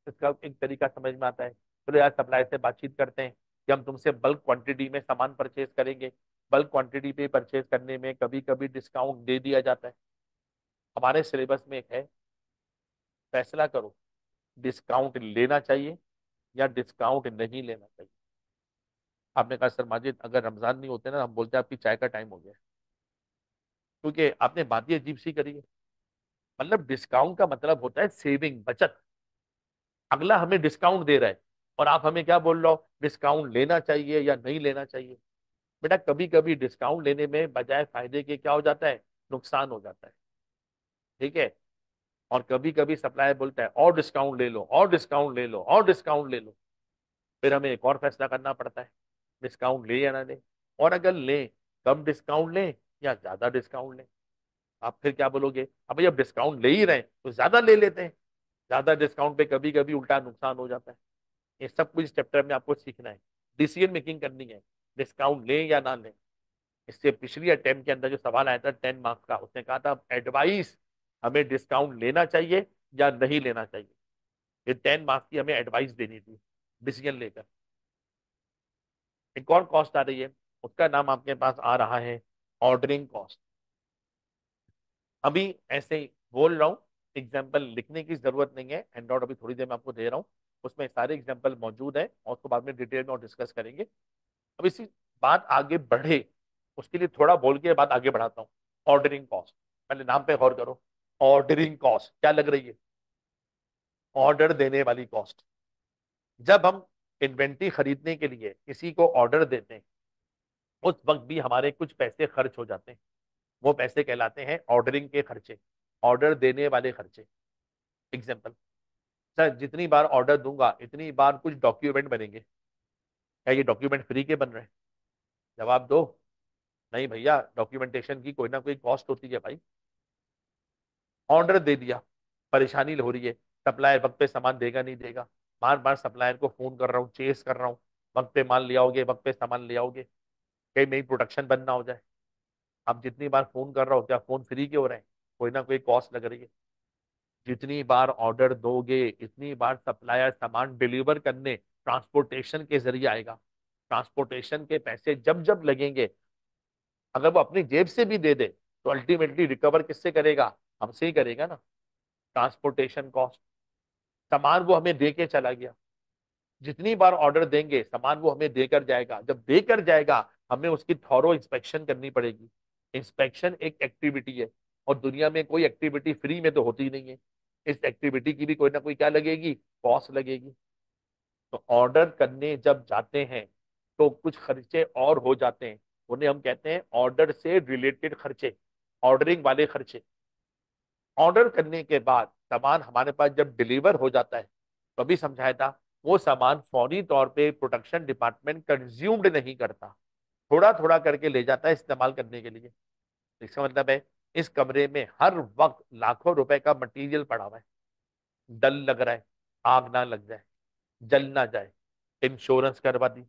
इसका एक तरीका समझ में आता है। चलो यार सप्लायर से बातचीत करते हैं कि हम तुमसे बल्क क्वांटिटी में सामान परचेज करेंगे, बल्क क्वांटिटी पे परचेज करने में कभी कभी डिस्काउंट दे दिया जाता है। हमारे सिलेबस में एक है फैसला करो डिस्काउंट लेना चाहिए या डिस्काउंट नहीं लेना चाहिए। आपने कहा सर माजिद अगर रमज़ान नहीं होते ना हम बोलते आपकी चाय का टाइम हो गया, क्योंकि आपने बात ही अजीब सी करी है। मतलब डिस्काउंट का मतलब होता है सेविंग, बचत। अगला हमें डिस्काउंट दे रहा है और आप हमें क्या बोल रहे हो डिस्काउंट लेना चाहिए या नहीं लेना चाहिए। बेटा कभी कभी डिस्काउंट लेने में बजाय फायदे के क्या हो जाता है, नुकसान हो जाता है। ठीक है, और कभी कभी सप्लायर बोलता है और डिस्काउंट ले लो और डिस्काउंट ले लो और डिस्काउंट ले लो, फिर हमें एक और फैसला करना पड़ता है डिस्काउंट ले या ना ले, और अगर ले कम डिस्काउंट ले या ज़्यादा डिस्काउंट ले। आप फिर क्या बोलोगे अब भाई अब डिस्काउंट ले ही रहे हैं तो ज़्यादा ले लेते हैं, ज़्यादा डिस्काउंट पे कभी कभी उल्टा नुकसान हो जाता है। ये सब कुछ चैप्टर में आपको सीखना है, डिसीजन मेकिंग करनी है डिस्काउंट लें या ना लें। इससे पिछली अटैम्प्ट के अंदर जो सवाल आया था 10 मार्क्स का, उसने कहा था एडवाइस हमें डिस्काउंट लेना चाहिए या नहीं लेना चाहिए। ये 10 मार्क्स की हमें एडवाइस देनी थी डिसीजन लेकर। एक और कॉस्ट आ रही है, उसका नाम आपके पास आ रहा है ऑर्डरिंग कॉस्ट। अभी ऐसे ही बोल रहा हूँ, एग्जाम्पल लिखने की जरूरत नहीं है, हैंड आउट अभी थोड़ी देर में आपको दे रहा हूँ उसमें सारे एग्जाम्पल मौजूद है और उसको बाद में डिटेल में और डिस्कस करेंगे। अब इसी बात आगे बढ़े उसके लिए थोड़ा बोल के बात आगे बढ़ाता हूँ। ऑर्डरिंग कॉस्ट, पहले नाम पे गौर करो, ऑर्डरिंग कॉस्ट क्या लग रही है? ऑर्डर देने वाली कॉस्ट। जब हम इन्वेंट्री खरीदने के लिए किसी को ऑर्डर देते हैं उस वक्त भी हमारे कुछ पैसे खर्च हो जाते हैं, वो पैसे कहलाते हैं ऑर्डरिंग के खर्चे, ऑर्डर देने वाले खर्चे। एग्जाम्पल सर जितनी बार ऑर्डर दूंगा इतनी बार कुछ डॉक्यूमेंट बनेंगे, क्या ये डॉक्यूमेंट फ्री के बन रहे हैं? जवाब दो नहीं भैया, डॉक्यूमेंटेशन की कोई ना कोई कॉस्ट होती है भाई। ऑर्डर दे दिया, परेशानी हो रही है, सप्लायर वक्त पे सामान देगा नहीं देगा, बार बार सप्लायर को फ़ोन कर रहा हूँ, चेस कर रहा हूँ, वक्त पे माल ले आओगे, वक्त पे सामान ले आओगे, कहीं मेरी प्रोडक्शन बंद ना हो जाए। आप जितनी बार फ़ोन कर रहा हो क्या फ़ोन फ्री के हो रहे हैं? कोई ना कोई कॉस्ट लग रही है। जितनी बार ऑर्डर दोगे इतनी बार सप्लायर सामान डिलीवर करने ट्रांसपोर्टेशन के जरिए आएगा, ट्रांसपोर्टेशन के पैसे जब जब लगेंगे। अगर वो अपनी जेब से भी दे दे तो अल्टीमेटली रिकवर किससे करेगा? हमसे ही करेगा ना। ट्रांसपोर्टेशन कॉस्ट, सामान वो हमें दे के चला गया, जितनी बार ऑर्डर देंगे सामान वो हमें देकर जाएगा, जब देकर जाएगा हमें उसकी थॉरो इंस्पेक्शन करनी पड़ेगी। इंस्पेक्शन एक एक्टिविटी है और दुनिया में कोई एक्टिविटी फ्री में तो होती नहीं है, इस एक्टिविटी की भी कोई ना कोई क्या लगेगी? कॉस्ट लगेगी। तो ऑर्डर करने जब जाते हैं तो कुछ खर्चे और हो जाते हैं, उन्हें हम कहते हैं ऑर्डर से रिलेटेड खर्चे, ऑर्डरिंग वाले खर्चे। ऑर्डर करने के बाद सामान हमारे पास जब डिलीवर हो जाता है तो अभी समझाया था वो सामान फौरी तौर पे प्रोडक्शन डिपार्टमेंट कंज्यूम्ड नहीं करता, थोड़ा थोड़ा करके ले जाता है इस्तेमाल करने के लिए। इसका मतलब है इस कमरे में हर वक्त लाखों रुपए का मटेरियल पड़ा हुआ है, डल लग रहा है, आग ना लग जाए, जल ना जाए, इंश्योरेंस करवा दी,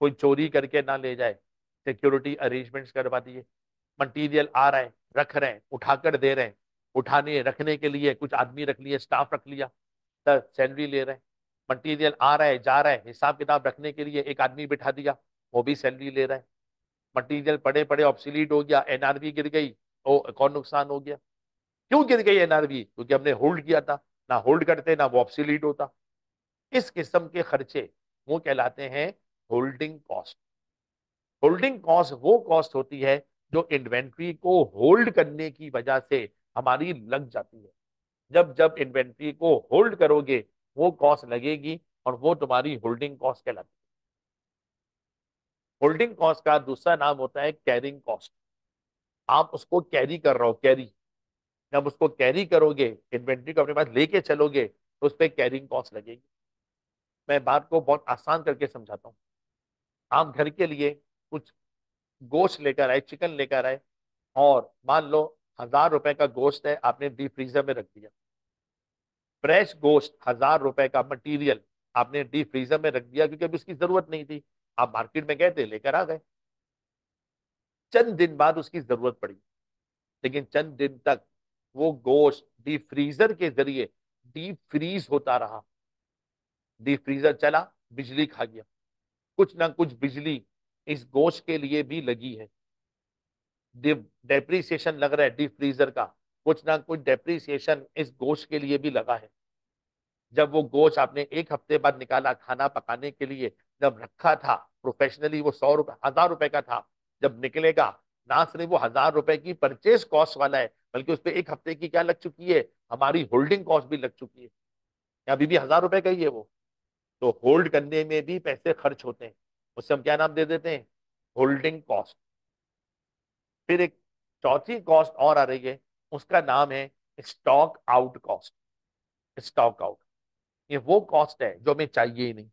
कोई चोरी करके ना ले जाए, सिक्योरिटी अरेंजमेंट्स करवा दिए। मटेरियल आ रहा है, रख रहे हैं, उठाकर दे रहे हैं, उठाने रखने के लिए कुछ आदमी रख लिए, स्टाफ रख लिया, सर सैलरी ले रहे हैं। मटेरियल आ रहा है जा रहा है, हिसाब किताब रखने के लिए एक आदमी बिठा दिया, वो भी सैलरी ले रहा है। मटेरियल पड़े पड़े ऑब्सोलीट हो गया, एनआरवी गिर गई, ओ कौन नुकसान हो गया? क्यों गिर गई एनआरवी? क्योंकि हमने होल्ड किया था, ना होल्ड करते ना वो ऑब्सोलीट होता। इस किस्म के खर्चे वो कहलाते हैं होल्डिंग कॉस्ट। होल्डिंग कॉस्ट वो कॉस्ट होती है जो इन्वेंट्री को होल्ड करने की वजह से हमारी लग जाती है। जब जब इन्वेंट्री को होल्ड करोगे वो कॉस्ट लगेगी और वो तुम्हारी होल्डिंग कॉस्ट कहलाती है। होल्डिंग कॉस्ट का दूसरा नाम होता है कैरिंग कॉस्ट। आप उसको कैरी कर रहे हो। कैरी, जब उसको कैरी करोगे, इन्वेंट्री को अपने पास लेके चलोगे तो उस पर कैरिंग कॉस्ट लगेगी। मैं बात को बहुत आसान करके समझाता हूँ। आप घर के लिए कुछ गोश्त लेकर आए, चिकन लेकर आए, और मान लो 1000 रुपए का गोश्त है, आपने डीप फ्रीजर में रख दिया। फ्रेश गोश्त 1000 रुपए का मटेरियल आपने डीप फ्रीजर में रख दिया क्योंकि अभी उसकी जरूरत नहीं थी। आप मार्केट में गए थे, लेकर आ गए, चंद दिन बाद उसकी जरूरत पड़ी, लेकिन चंद दिन तक वो गोश्त डीप फ्रीजर के जरिए डीप फ्रीज होता रहा। डीप फ्रीजर चला, बिजली खा गया, कुछ ना कुछ बिजली इस गोश्त के लिए भी लगी है। डेप्रीसिएशन लग रहा है डीप फ्रीजर का, कुछ ना कुछ डेप्रीसिएशन इस गोश्त के लिए भी लगा है। जब वो गोश्त आपने 1 हफ्ते बाद निकाला खाना पकाने के लिए, जब रखा था प्रोफेशनली, वो 1000 रुपए का था। जब निकलेगा ना सिर्फ वो 1000 रुपए की परचेज कॉस्ट वाला है, बल्कि उस पर 1 हफ्ते की क्या लग चुकी है, हमारी होल्डिंग कॉस्ट भी लग चुकी है। अभी भी 1000 रुपए का ही है वो, तो होल्ड करने में भी पैसे खर्च होते हैं। उससे हम क्या नाम दे देते हैं, होल्डिंग कॉस्ट। फिर एक चौथी कॉस्ट और आ रही है, उसका नाम है stock out cost. Stock out, ये वो कॉस्ट है जो हमें चाहिए ही नहीं।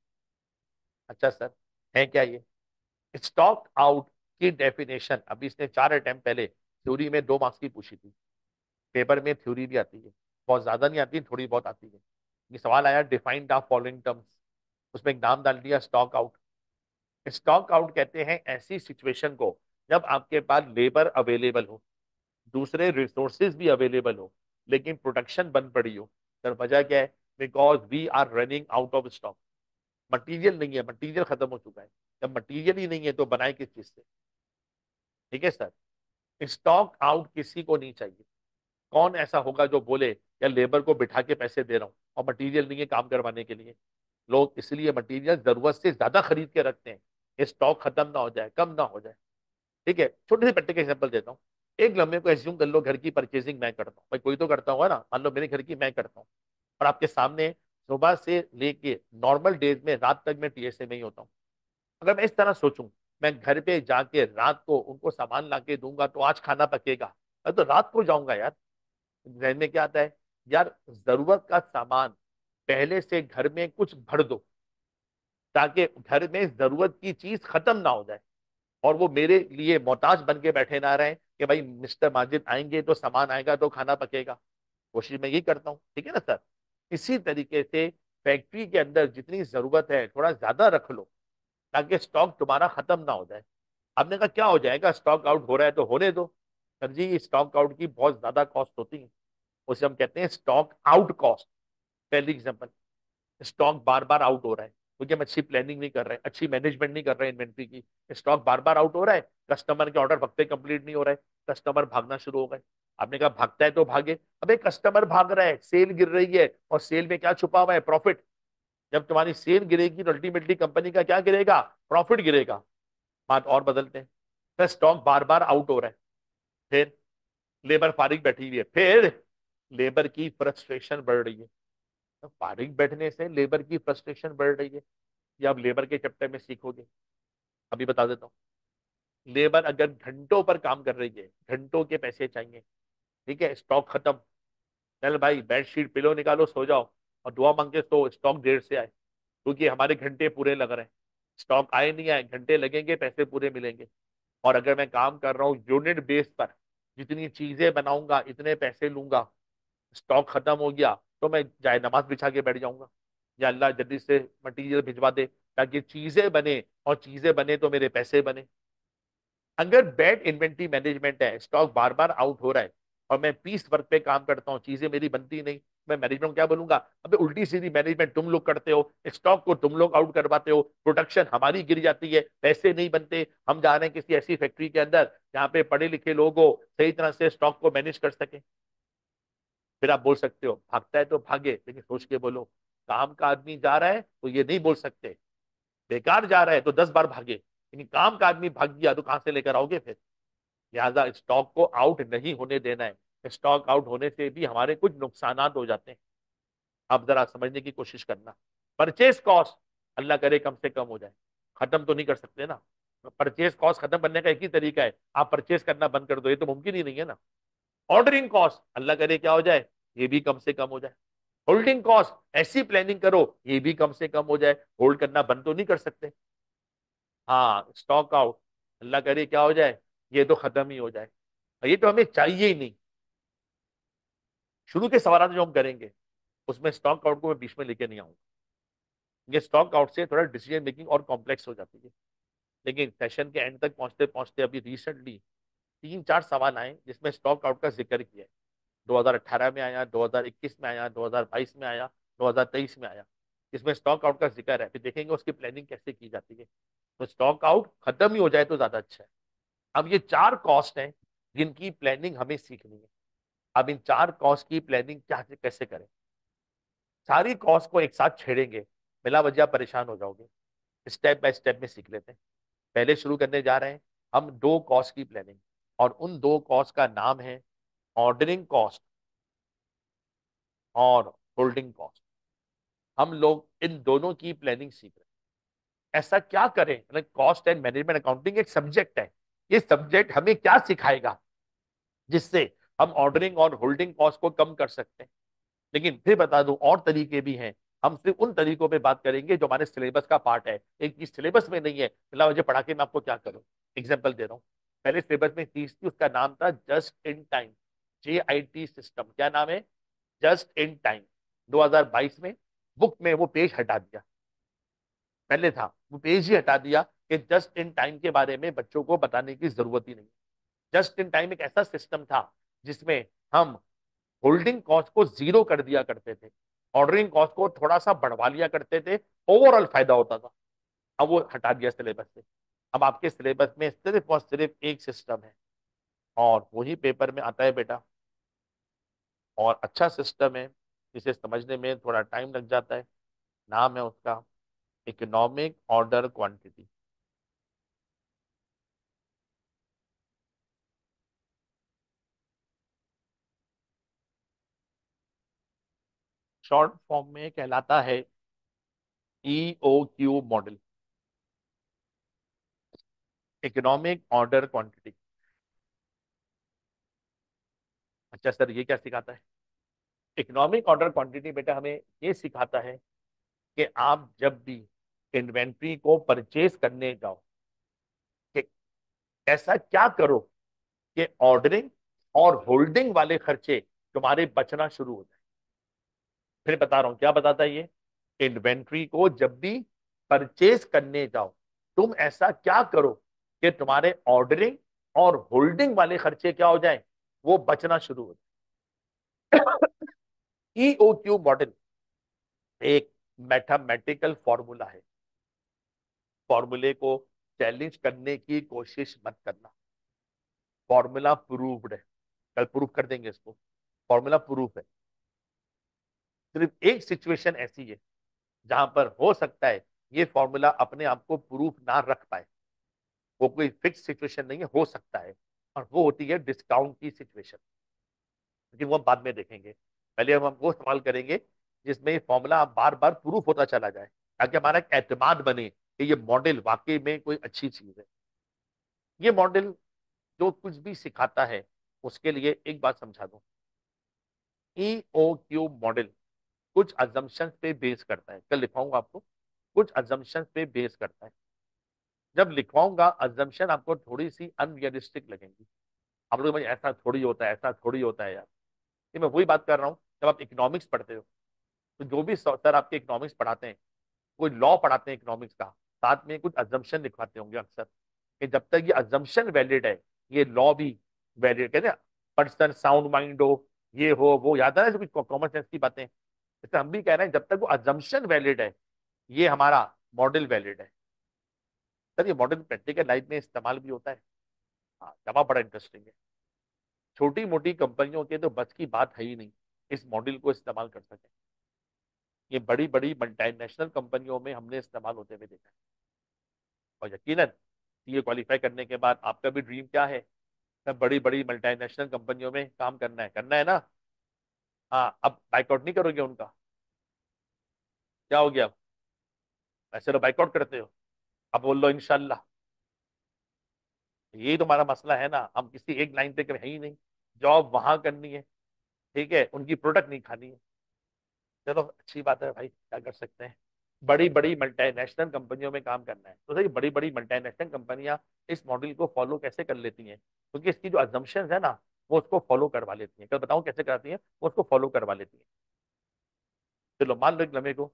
अच्छा सर, है क्या ये? स्टॉक आउट की डेफिनेशन, अभी इसने 4 अटेम्प्ट पहले थ्योरी में 2 मार्क्स की पूछी थी, पेपर में थ्योरी भी आती है, बहुत ज्यादा नहीं आती, थोड़ी बहुत आती है। ये सवाल आया डिफाइन द फॉलोइंग टर्म्स, उसमें एक नाम डाल दिया स्टॉक आउट। स्टॉक आउट कहते हैं ऐसी सिचुएशन को जब आपके पास लेबर अवेलेबल हो, दूसरे रिसोर्सेज भी अवेलेबल हो, लेकिन प्रोडक्शन बंद पड़ी हो। सर वजह क्या है? Because we are running out of stock. Material नहीं है, मटीरियल खत्म हो चुका है। जब मटीरियल ही नहीं है तो बनाए किस चीज से? ठीक है सर, स्टॉक आउट किसी को नहीं चाहिए। कौन ऐसा होगा जो बोले या लेबर को बिठा के पैसे दे रहा हूँ और मटीरियल नहीं है काम करवाने के लिए? लोग इसलिए मटीरियल जरूरत से ज्यादा खरीद के रखते हैं, स्टॉक खत्म ना हो जाए, कम ना हो जाए। ठीक है, छोटे से प्रैक्टिकल एग्जांपल देता हूँ। एक लम्बे को एज्यूम कर लो, घर की परचेजिंग मैं करता हूँ, भाई कोई तो करता होगा ना। मान लो मेरे घर की मैं करता हूँ, और आपके सामने सुबह से लेके नॉर्मल डेज में रात तक मैं TSA में ही होता हूँ। अगर मैं इस तरह सोचूं, मैं घर पे जाके रात को उनको सामान ला के दूंगा तो आज खाना पकेगा, मैं तो रात को जाऊंगा यार। जहन में क्या आता है यार, जरूरत का सामान पहले से घर में कुछ भर दो ताकि घर में जरूरत की चीज खत्म ना हो जाए और वो मेरे लिए मोहताज बन के बैठे ना रहे कि भाई मिस्टर माजिद आएंगे तो सामान आएगा तो खाना पकेगा। कोशिश मैं यही करता हूँ। ठीक है ना सर, इसी तरीके से फैक्ट्री के अंदर जितनी जरूरत है थोड़ा ज्यादा रख लो ताकि स्टॉक तुम्हारा खत्म ना हो जाए। आपने कहा क्या हो जाएगा, स्टॉक आउट हो रहा है तो होने दो। सर जी स्टॉक आउट की बहुत ज्यादा कॉस्ट होती है, उसे हम कहते हैं स्टॉक आउट कॉस्ट। पहली एग्जांपल, स्टॉक बार बार आउट हो रहा है क्योंकि हम अच्छी प्लानिंग नहीं कर रहे हैं, अच्छी मैनेजमेंट नहीं कर रहे हैं इन्वेंट्री की। स्टॉक बार बार आउट हो रहा है, कस्टमर के ऑर्डर वक्त पे कंप्लीट नहीं हो रहा है, कस्टमर भागना शुरू हो गए। आपने कहा भागता है तो भागे, अब कस्टमर भाग रहा है, सेल गिर रही है, और सेल में क्या छुपा हुआ है, प्रॉफिट। जब तुम्हारी सेल गिरेगी तो अल्टीमेटली कंपनी का क्या गिरेगा, प्रॉफिट गिरेगा। बात और बदलते हैं, फिर स्टॉक बार बार आउट हो रहा है, फिर लेबर फारिग बैठी हुई है, फिर लेबर की फ्रस्ट्रेशन बढ़ रही है। तो फारिग बैठने से लेबर की फ्रस्ट्रेशन बढ़ रही है, या आप लेबर के चैप्टर में सीखोगे। अभी बता देता हूँ, लेबर अगर घंटों पर काम कर रही है, घंटों के पैसे चाहिए। ठीक है, स्टॉक खत्म, चल भाई बेडशीट पिलो निकालो, सो जाओ और दुआ मांगे तो स्टॉक देर से आए क्योंकि हमारे घंटे पूरे लग रहे हैं। स्टॉक आए नहीं आए, घंटे लगेंगे, पैसे पूरे मिलेंगे। और अगर मैं काम कर रहा हूँ यूनिट बेस पर, जितनी चीजें बनाऊंगा इतने पैसे लूंगा, स्टॉक खत्म हो गया तो मैं जाए नमाज बिछा के बैठ जाऊंगा, या अल्लाह जल्दी से मटीरियल भिजवा दे ताकि चीजें बने, और चीजें बने तो मेरे पैसे बने। अगर बैड इन्वेंट्री मैनेजमेंट है, स्टॉक बार बार आउट हो रहा है और मैं पीस वर्क पे काम करता हूँ, चीजें मेरी बनती नहीं, मैं मैनेजमेंट क्या बोलूंगा, अबे उल्टी सीधी मैनेजमेंट तुम लोग करते हो, स्टॉक को तुम लोग आउट करवाते हो, प्रोडक्शन हमारी गिर जाती है, पैसे नहीं बनते। हम जा रहे हैं किसी ऐसी फैक्ट्री के अंदर जहाँ पे पढ़े लिखे लोग हो, सही तरह से स्टॉक को मैनेज कर सके। फिर आप बोल सकते हो भागता है तो भागे, लेकिन सोच के बोलो। काम का आदमी जा रहा है तो ये नहीं बोल सकते बेकार जा रहा है तो 10 बार भागे, लेकिन काम का आदमी भाग गया तो कहाँ से लेकर आओगे फिर? लिहाजा स्टॉक को आउट नहीं होने देना है। स्टॉक आउट होने से भी हमारे कुछ नुकसान हो जाते हैं, आप जरा समझने की कोशिश करना। परचेज कॉस्ट अल्लाह करे कम से कम हो जाए, खत्म तो नहीं कर सकते ना, परचेज कॉस्ट खत्म करने का एक ही तरीका है, आप परचेज करना बंद कर दो, ये तो मुमकिन ही नहीं है ना। ऑर्डरिंग कॉस्ट अल्लाह करे क्या हो जाए, ये भी कम से कम हो जाए। होल्डिंग कॉस्ट ऐसी प्लानिंग करो ये भी कम से कम हो जाए, होल्ड करना बंद तो नहीं कर सकते। हाँ, स्टॉक आउट अल्लाह करे क्या हो जाए, ये तो खत्म ही हो जाए, ये तो हमें चाहिए ही नहीं। शुरू के सवाल जो हम करेंगे उसमें स्टॉक आउट को मैं बीच में लेके नहीं आऊंगा, ये स्टॉक आउट से थोड़ा डिसीजन मेकिंग और कॉम्प्लेक्स हो जाती है। लेकिन सेशन के एंड तक पहुंचते पहुंचते अभी रिसेंटली 3-4 सवाल आए जिसमें स्टॉक आउट का जिक्र किया है। 2018 में आया, 2021 में आया, 2022 में आया, 2023 में आया, इसमें स्टॉक आउट का जिक्र है। फिर देखेंगे उसकी प्लानिंग कैसे की जाती है। तो स्टॉक आउट खत्म ही हो जाए तो ज़्यादा अच्छा है। अब ये 4 कॉस्ट हैं जिनकी प्लानिंग हमें सीखनी है। अब इन 4 कॉस्ट की प्लानिंग क्या कैसे करें? सारी कॉस्ट को एक साथ छेड़ेंगे, बिला वजह परेशान हो जाओगे। स्टेप बाय स्टेप में सीख लेते हैं। पहले शुरू करने जा रहे हैं हम 2 कॉस्ट की प्लानिंग, और उन 2 कॉस्ट का नाम है ऑर्डरिंग कॉस्ट और होल्डिंग कॉस्ट। हम लोग इन दोनों की प्लानिंग सीख रहे हैं। ऐसा क्या करें? कॉस्ट एंड मैनेजमेंट अकाउंटिंग एक सब्जेक्ट है, ये सब्जेक्ट हमें क्या सिखाएगा जिससे हम ऑर्डरिंग और होल्डिंग कॉस्ट को कम कर सकते हैं। लेकिन फिर बता दूं और तरीके भी हैं, हम सिर्फ उन तरीकों पे बात करेंगे जो हमारे सिलेबस का पार्ट है। एक चीज सिलेबस में नहीं है, फिलहाल मुझे पढ़ा के मैं आपको क्या करूँ, एग्जाम्पल दे रहा हूँ। पहले सिलेबस में चीज थी, उसका नाम था just in time, JIT system. क्या नाम है? Just in time. 2022 में बुक में वो पेज हटा दिया, पहले था वो पेज ही हटा दिया कि जस्ट इन टाइम के बारे में बच्चों को बताने की जरूरत ही नहीं। जस्ट इन टाइम एक ऐसा सिस्टम था जिसमें हम होल्डिंग कॉस्ट को 0 कर दिया करते थे, ऑर्डरिंग कॉस्ट को थोड़ा सा बढ़वा लिया करते थे, ओवरऑल फायदा होता था। अब वो हटा दिया सिलेबस से। अब आपके सिलेबस में सिर्फ और सिर्फ एक सिस्टम है और वही पेपर में आता है बेटा, और अच्छा सिस्टम है, इसे समझने में थोड़ा टाइम लग जाता है। नाम है उसका economic order quantity. Short form में कहलाता है EOQ model, economic order quantity. अच्छा सर, ये क्या सिखाता है? इकोनॉमिक ऑर्डर क्वांटिटी बेटा हमें ये सिखाता है कि आप जब भी इन्वेंट्री को परचेज करने जाओ, ऐसा क्या करो कि ऑर्डरिंग और होल्डिंग वाले खर्चे तुम्हारे बचना शुरू हो जाए। फिर बता रहा हूं क्या बताता है ये, इन्वेंट्री को जब भी परचेज करने जाओ तुम ऐसा क्या करो कि तुम्हारे ऑर्डरिंग और होल्डिंग वाले खर्चे क्या हो जाए, वो बचना शुरू हो जाए। EOQ मॉडल एक मैथमेटिकल फॉर्मूला है, फॉर्मूले को चैलेंज करने की कोशिश मत करना, फॉर्मूला प्रूव्ड है। कल प्रूव कर देंगे इसको, फॉर्मूला प्रूव है। सिर्फ एक सिचुएशन ऐसी है जहां पर हो सकता है ये फॉर्मूला अपने आप को प्रूफ ना रख पाए, वो कोई फिक्स सिचुएशन नहीं है, हो सकता है, और वो होती है डिस्काउंट की सिचुएशन, लेकिन वो हम बाद में देखेंगे। पहले हम वो सवाल करेंगे जिसमें ये फॉर्मूला बार बार प्रूफ होता चला जाए, ताकि हमारा एक एतमाद बने कि ये मॉडल वाकई में कोई अच्छी चीज़ है। ये मॉडल जो कुछ भी सिखाता है उसके लिए एक बात समझा दूँ, EOQ मॉडल कुछ अजम्पशंस पे बेस करता है। कल लिखवाऊंगा आपको, कुछ अजम्पशंस पे बेस करता है। जब लिखवाऊंगा अजम्पशन आपको थोड़ी सी अनरियलिस्टिक लगेंगी, आप लोग ऐसा थोड़ी होता है, ऐसा थोड़ी होता है यार, ये मैं वही बात कर रहा हूँ। जब आप इकोनॉमिक्स पढ़ते हो तो जो भी सर आपके इकोनॉमिक्स पढ़ाते हैं, कोई लॉ पढ़ाते हैं इकोनॉमिक्स का, साथ में कुछ अजम्पशन लिखवाते होंगे अक्सर कि जब तक ये अजम्पशन वैलिड है ये लॉ भी वैलिड। कहते हैं पर्सन साउंड माइंड हो, ये हो वो, याद है ना कुछ कॉमन सेंस की बातें। तो हम भी कह रहे हैं जब तक वो अजम्पशन वैलिड है ये हमारा मॉडल वैलिड है। सर ये मॉडल प्रैक्टिकल लाइफ में इस्तेमाल भी होता है। हाँ, जमा बड़ा इंटरेस्टिंग है। छोटी मोटी कंपनियों के तो बस की बात है ही नहीं इस मॉडल को इस्तेमाल कर सकें। ये बड़ी बड़ी मल्टीनेशनल कंपनियों में हमने इस्तेमाल होते हुए देखा है, और यकीनन ये क्वालिफाई करने के बाद आपका भी ड्रीम क्या है? सब बड़ी बड़ी मल्टीनेशनल कंपनियों में काम करना है, करना है ना। हाँ, अब बाइकआउट नहीं करोगे उनका, क्या हो गया? अब ऐसे तो बाइकआउट करते हो, अब बोल लो इंशाल्लाह यही तुम्हारा मसला है ना, हम किसी एक लाइन पे कभी है ही नहीं, जॉब वहां करनी है, ठीक है, उनकी प्रोडक्ट नहीं खानी है। चलो अच्छी बात है भाई, क्या कर सकते हैं, बड़ी बड़ी मल्टीनेशनल कंपनियों में काम करना है। तो सही बड़ी बड़ी मल्टीनेशनल कंपनियां इस मॉडल को फॉलो कैसे कर लेती हैं, क्योंकि इसकी जो अजम्पशंस है ना वो उसको फॉलो करवा लेती हैं। कल बताऊँ कैसे कराती हैं, वो उसको फॉलो करवा लेती हैं। चलो मान लो एक लम्हे को,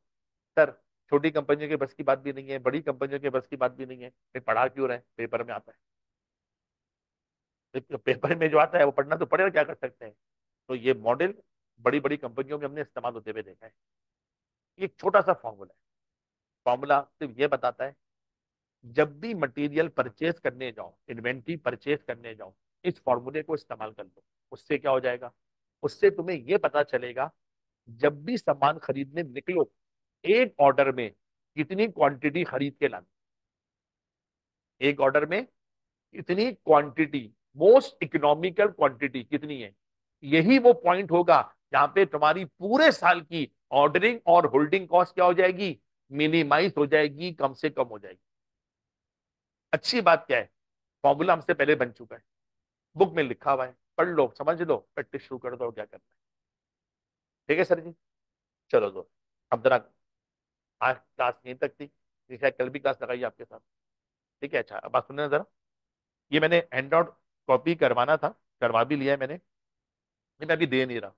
सर छोटी कंपनियों के बस की बात भी नहीं है, बड़ी कंपनियों के बस की बात भी नहीं है, फिर पढ़ा क्यों रहे हैं? पेपर में आता है, पेपर में जो आता है वो पढ़ना तो पड़ेगा, क्या कर सकते हैं। तो ये मॉडल बड़ी बड़ी कंपनियों में हमने इस्तेमाल होते हुए देखा है। एक छोटा सा फॉर्मूला है, फॉर्मूला सिर्फ ये बताता है जब भी मटेरियल परचेज करने जाओ, इन्वेंट्री परचेज करने जाओ, इस फॉर्मूले को इस्तेमाल कर लो। उससे क्या हो जाएगा, उससे तुम्हें ये पता चलेगा जब भी सामान खरीदने निकलो एक ऑर्डर में कितनी क्वांटिटी खरीद के लाना, एक ऑर्डर में कितनी क्वांटिटी, मोस्ट इकोनॉमिकल क्वांटिटी कितनी है। यही वो पॉइंट होगा जहां पे तुम्हारी पूरे साल की ऑर्डरिंग और होल्डिंग कॉस्ट क्या हो जाएगी, मिनिमाइज हो जाएगी, कम से कम हो जाएगी। अच्छी बात क्या है, फॉर्मूला हमसे पहले बन चुका है, बुक में लिखा हुआ है, पढ़ लो, समझ लो, प्रैक्टिस शुरू कर दो, क्या करना है। ठीक है सर जी, चलो दो अब जरा आज क्लास यहीं तक थी, जैसे कल भी क्लास लगाई आपके साथ, ठीक है। अच्छा अब बात सुनना जरा, ये मैंने हैंड आउट कॉपी करवाना था, करवा भी लिया है मैंने, मैं अभी दे नहीं रहा,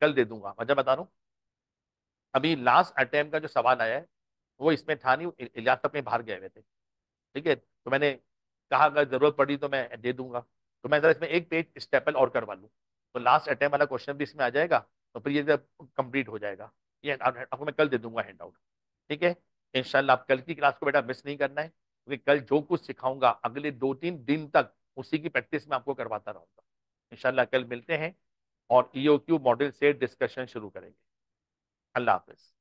कल दे दूंगा, मजा बता रहा हूँ। अभी लास्ट अटैम्प्ट का जो सवाल आया है वो इसमें था नहीं, इलियास अपने बाहर गए हुए थे, ठीक है। तो मैंने कहा अगर जरूरत पड़ी तो मैं दे दूंगा, तो मैं जरा इसमें एक पेज स्टेपल और करवा लूँ, तो लास्ट अटैम्प्ट वाला क्वेश्चन भी इसमें आ जाएगा, तो फिर ये जब कंप्लीट हो जाएगा, ये आपको मैं कल दे दूंगा हैंड आउट, ठीक है। इंशाल्लाह आप कल की क्लास को बेटा मिस नहीं करना है, क्योंकि कल जो कुछ सिखाऊंगा अगले 2-3 दिन तक उसी की प्रैक्टिस मैं आपको करवाता रहूंगा। इंशाल्लाह कल मिलते हैं और EOQ मॉडल से डिस्कशन शुरू करेंगे। अल्लाह हाफिज़।